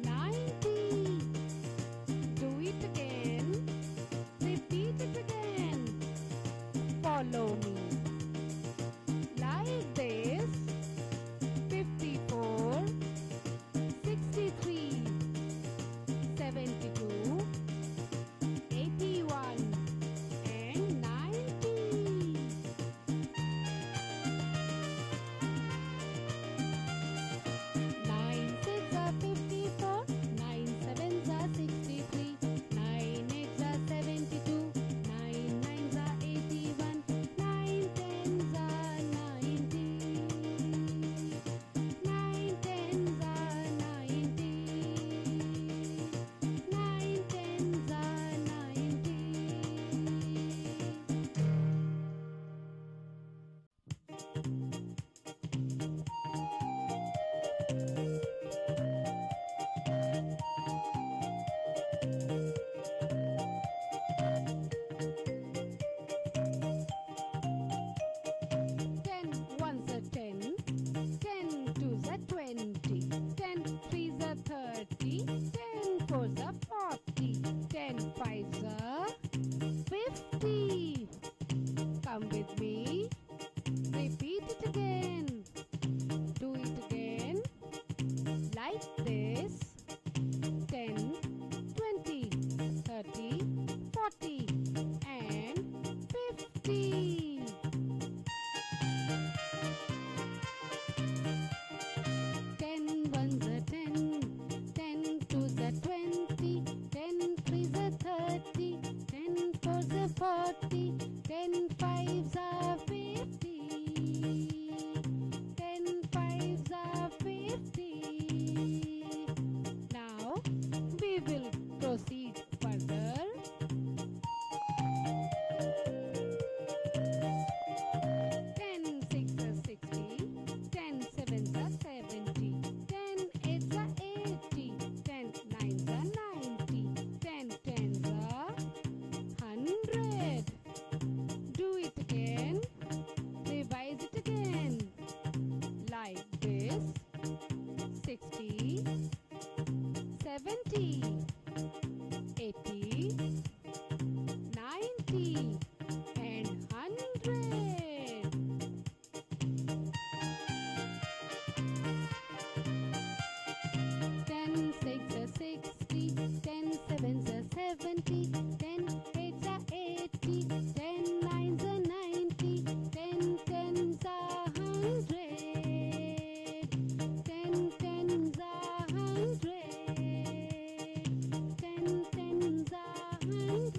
90. Do it again. Repeat it again. Follow me. Like this, 54, 63, 72, 81 and 90. Come with me. Repeat it again. Do it again. Like this. 10, 20, 30, 40 and 50. 10 ones are 10. 10 twos are 20. 10 threes are 30. 10 fours are 40. 10 fives are 50. 10 fives are 50. Now we will proceed further. 10 6 are 60. 10 7 are 70. 10 8 are 80. 10 9 are 90. 10 10 are 100. Do it again. Revise it again. Like this. 60, 70, 80, 90 and 100. 10 6 are 60. 10 7 are 70. 10 8 are 80. 10 9 are 90. 10 10 are 100. 10 10 are 100. 10 10 are 100. And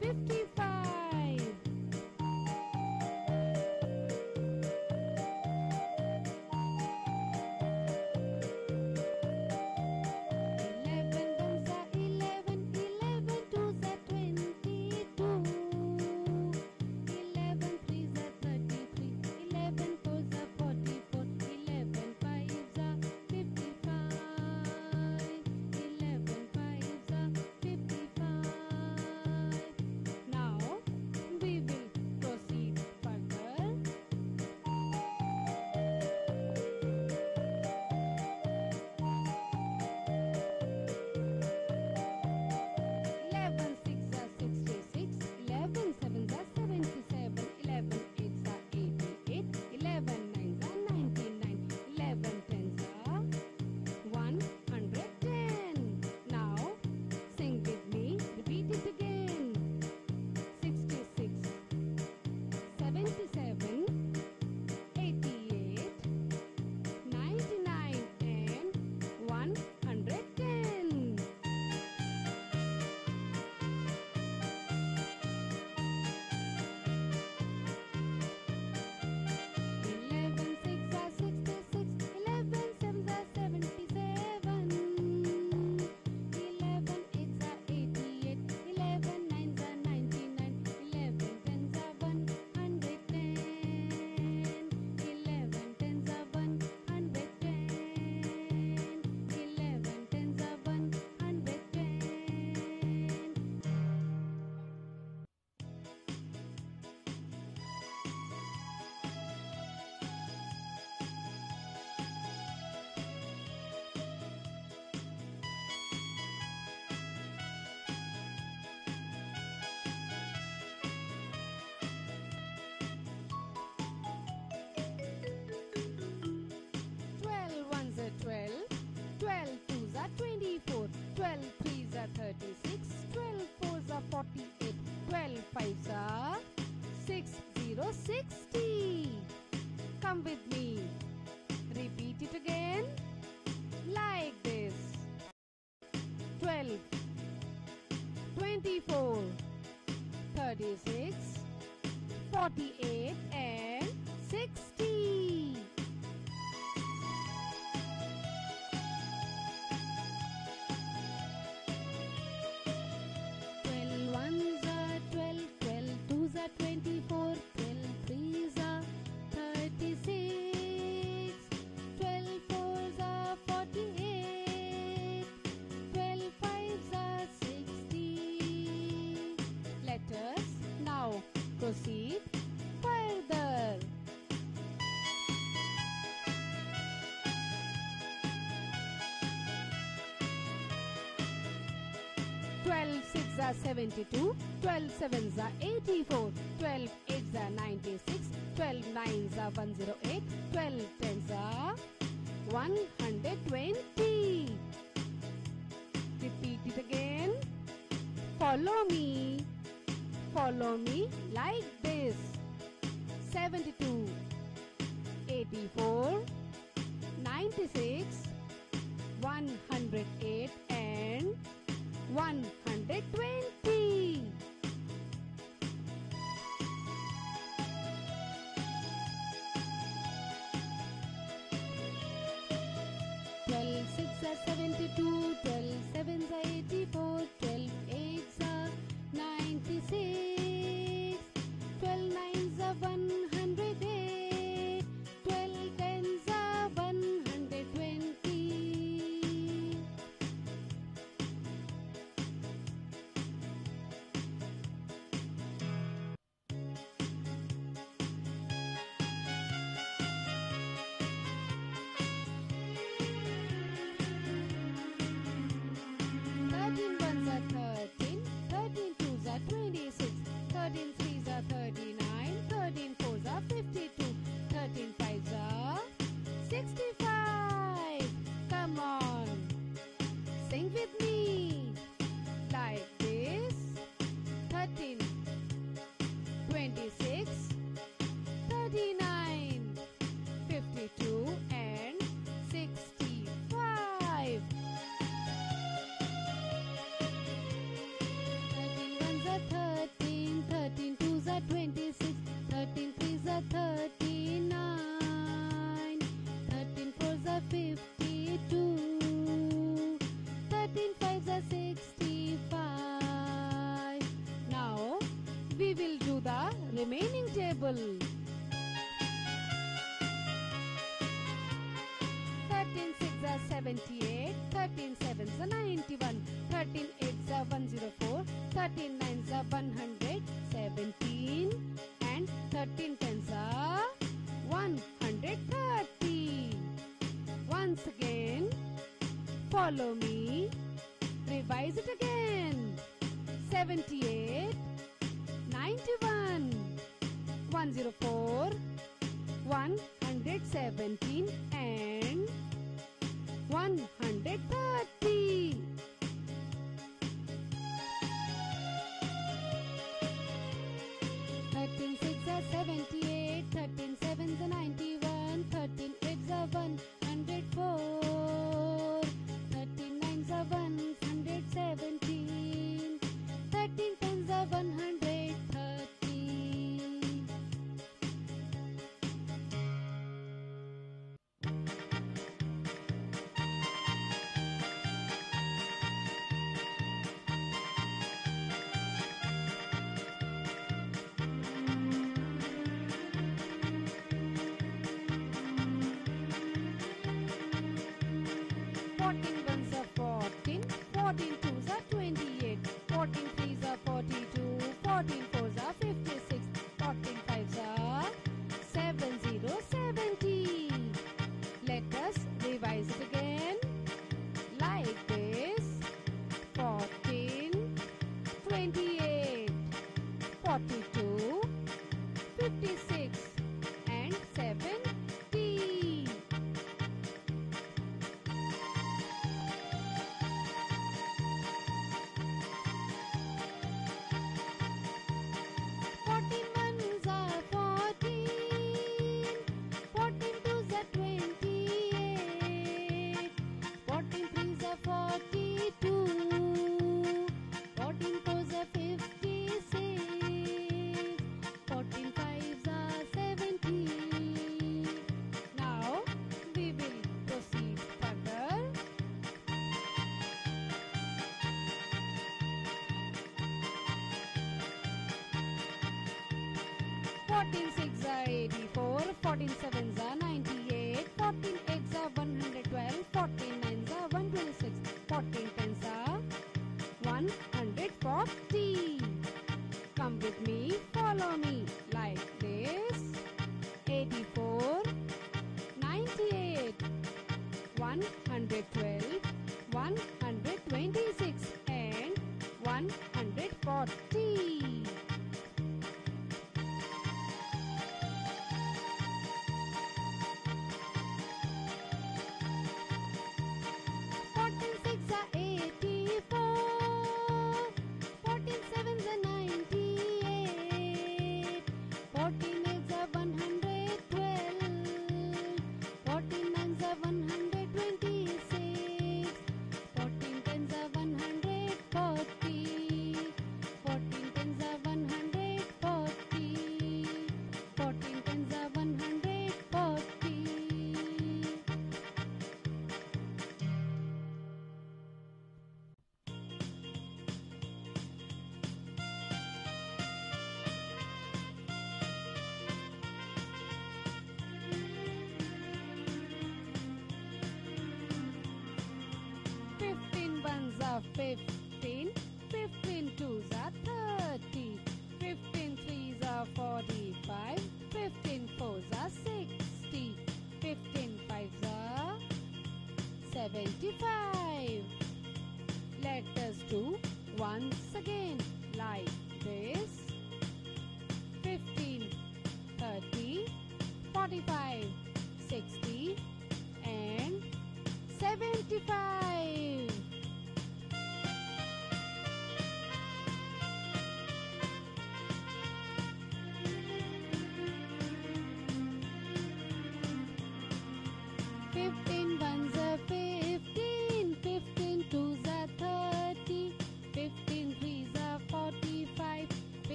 55. 60. Come with me. Repeat it again. Like this. 12. 24. 36. 48 and 60. Proceed further. 12 6s are 72, 12 7s are 84, 12 8s are 96, 12 9s are 108, 12 10s are 120. Repeat it again. Follow me. Follow me like this. 72, 84, 96, 108 and 120. 12 6s are 72, 12 7s are 84, 12 8s are 96, 12 9s are 108, 12 10s are 120. 13 1s are 30. 13 2s are 26, 13 3s are 39, 13 4s are 52, 13 5s are 65. Come on, sing with me like this. 13 26, 39, 52 and 65. 13 1s are 13, 13 2s are 26, 13 3s are 39, 13 4s are 52, 13 5s are 65. Now we will do the remaining table. 13 6s are 78, 13 7s are 91, 13 8s are 104, 13 9s are 100, 17 and 13 10s are 130. Once again, follow me. Revise it again. 78 91, 104, 117 and 130. 13 6s are 78, 13 7s are 91, 13 8s are 104, 13 9s are 117, 13 10s are 130. 14 6 are 84, 14 7s are 98, 14 8s are 112, 14 9s are 126, 14 10s are 140. Come with me, follow me like this. 84 98, 112, 126 and 140.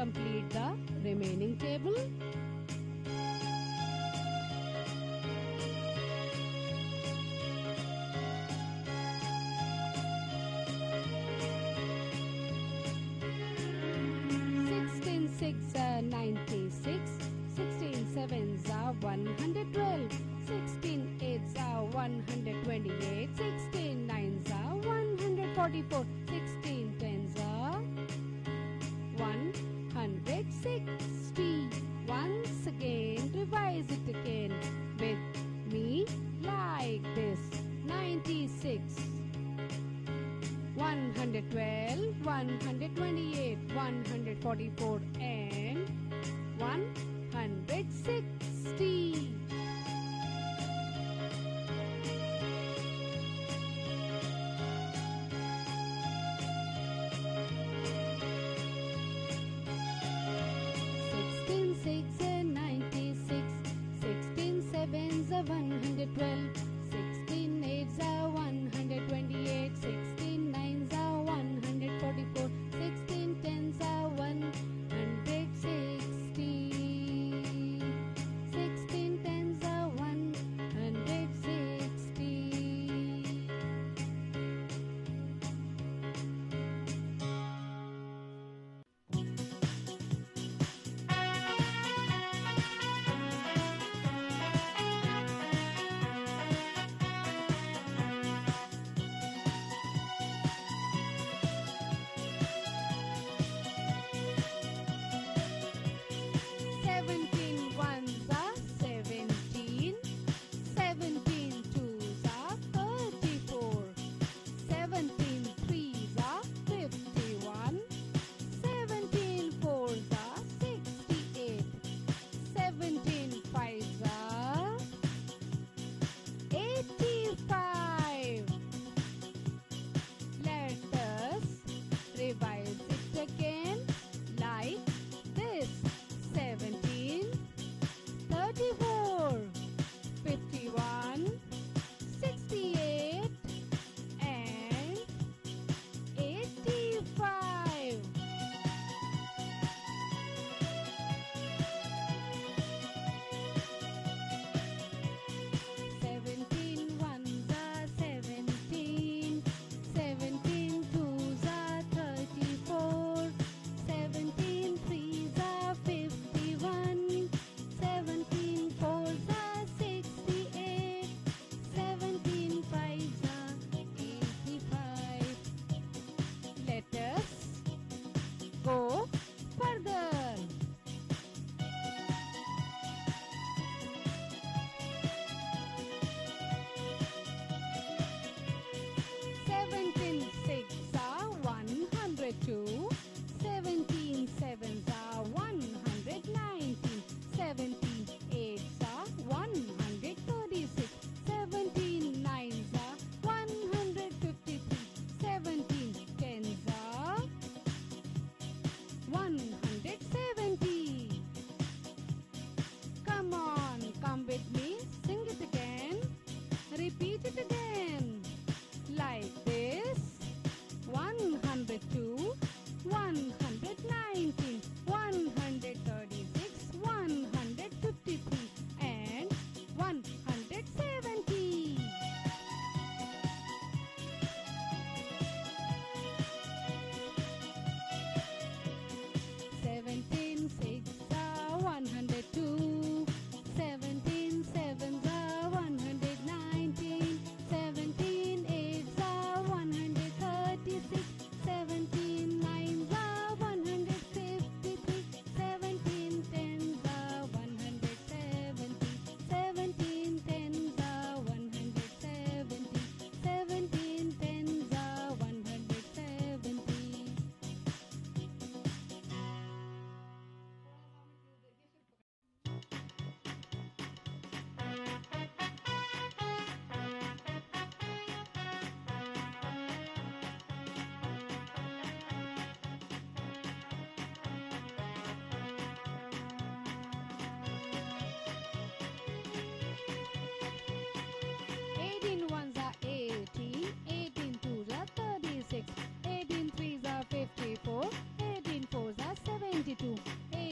Complete the remaining table. Six are 96, 16 sevens are 112, 16 eights are 128, 16 nines are 144, 16 tens are 160. Once again, revise it again with me like this: 96. 112, 128, 144 and 160.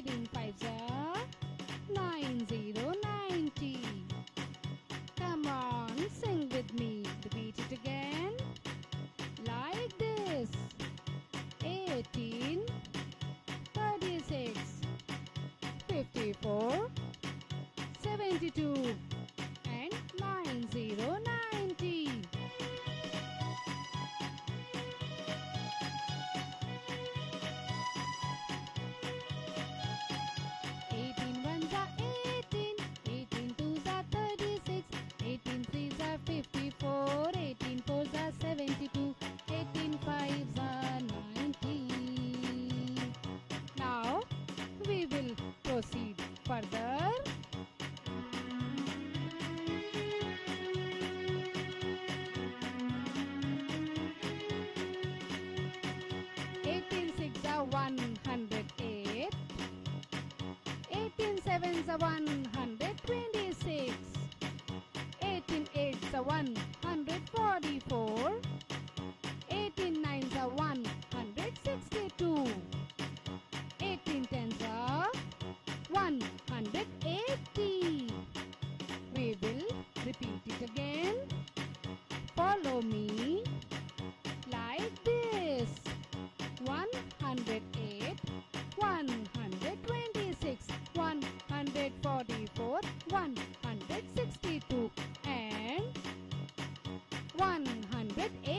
15 fives are 90. Come on, sing with me to beat it again. Like this: 18, 36, 54, 72, and 90. Proceed further. 18 6s are 108. 18 7s are 126. 18 8s are 144. 18 9s are 162. 18 10s are 180. We will repeat it again. Follow me like this: 108, 126, 144, 162, and 180.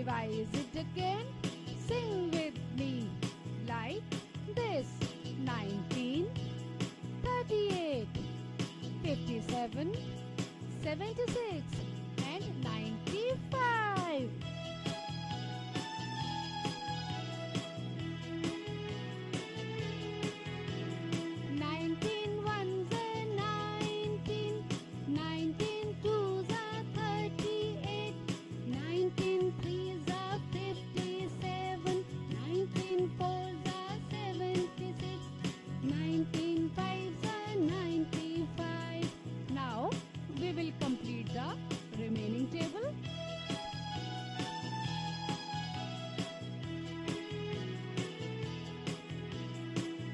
Revise it again. Sing with me like this: 19, 38, 57, 76, and 95. 19 1s are 19. 19 2s are 38. 19 3s are 57. 19 4s are 76. 19 5s are 95. Now we will complete the remaining table.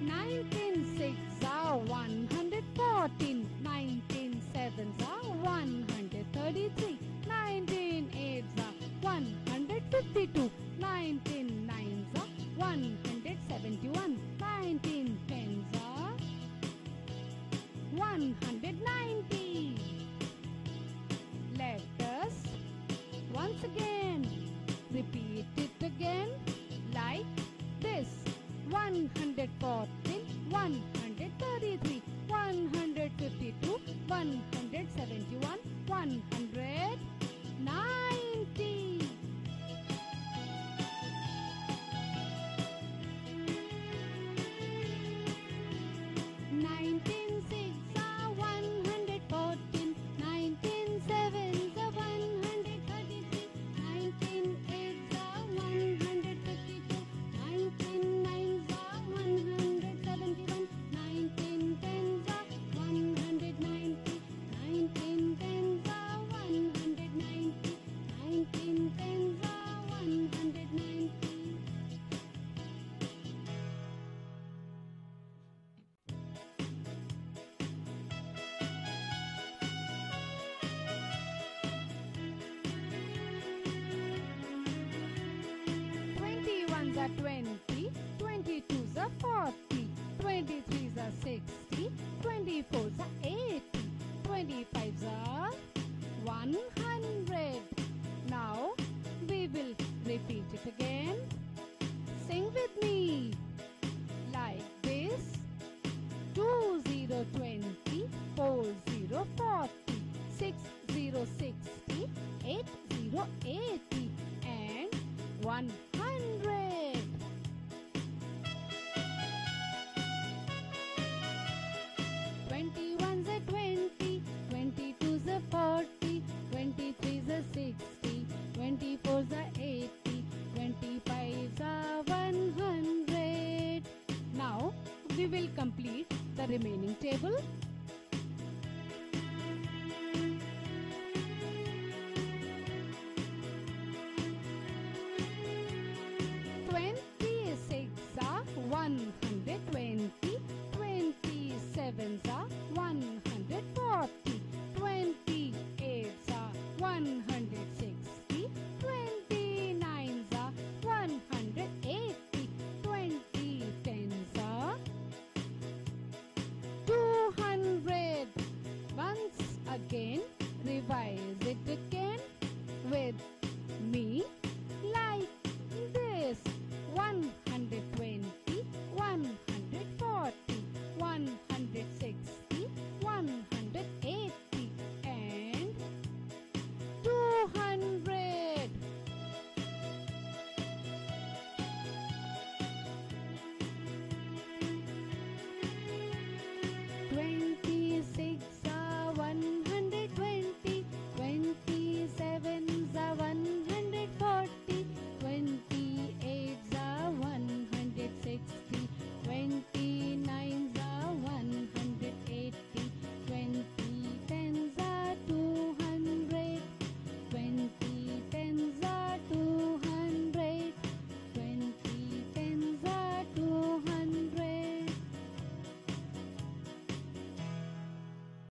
19 6s are 114. 19 7s are 133. 19 8s are 152. 19 9s are 171. 19 10s are 190. Let us once again repeat it again like this: 114, 133, 152, 171, 190. 19 6s are 114. 19 7s are 133. 19 8s are 152. 19 9s are 171. 19 10s are 190. 19 10s are 190. are 20, 22s are 40, 23s are 60, 24s are 80, 25s are 100. Now we will repeat it again. Sing with me like this: 2020, 4040, 6060, 8080, and 100. We will complete the remaining table.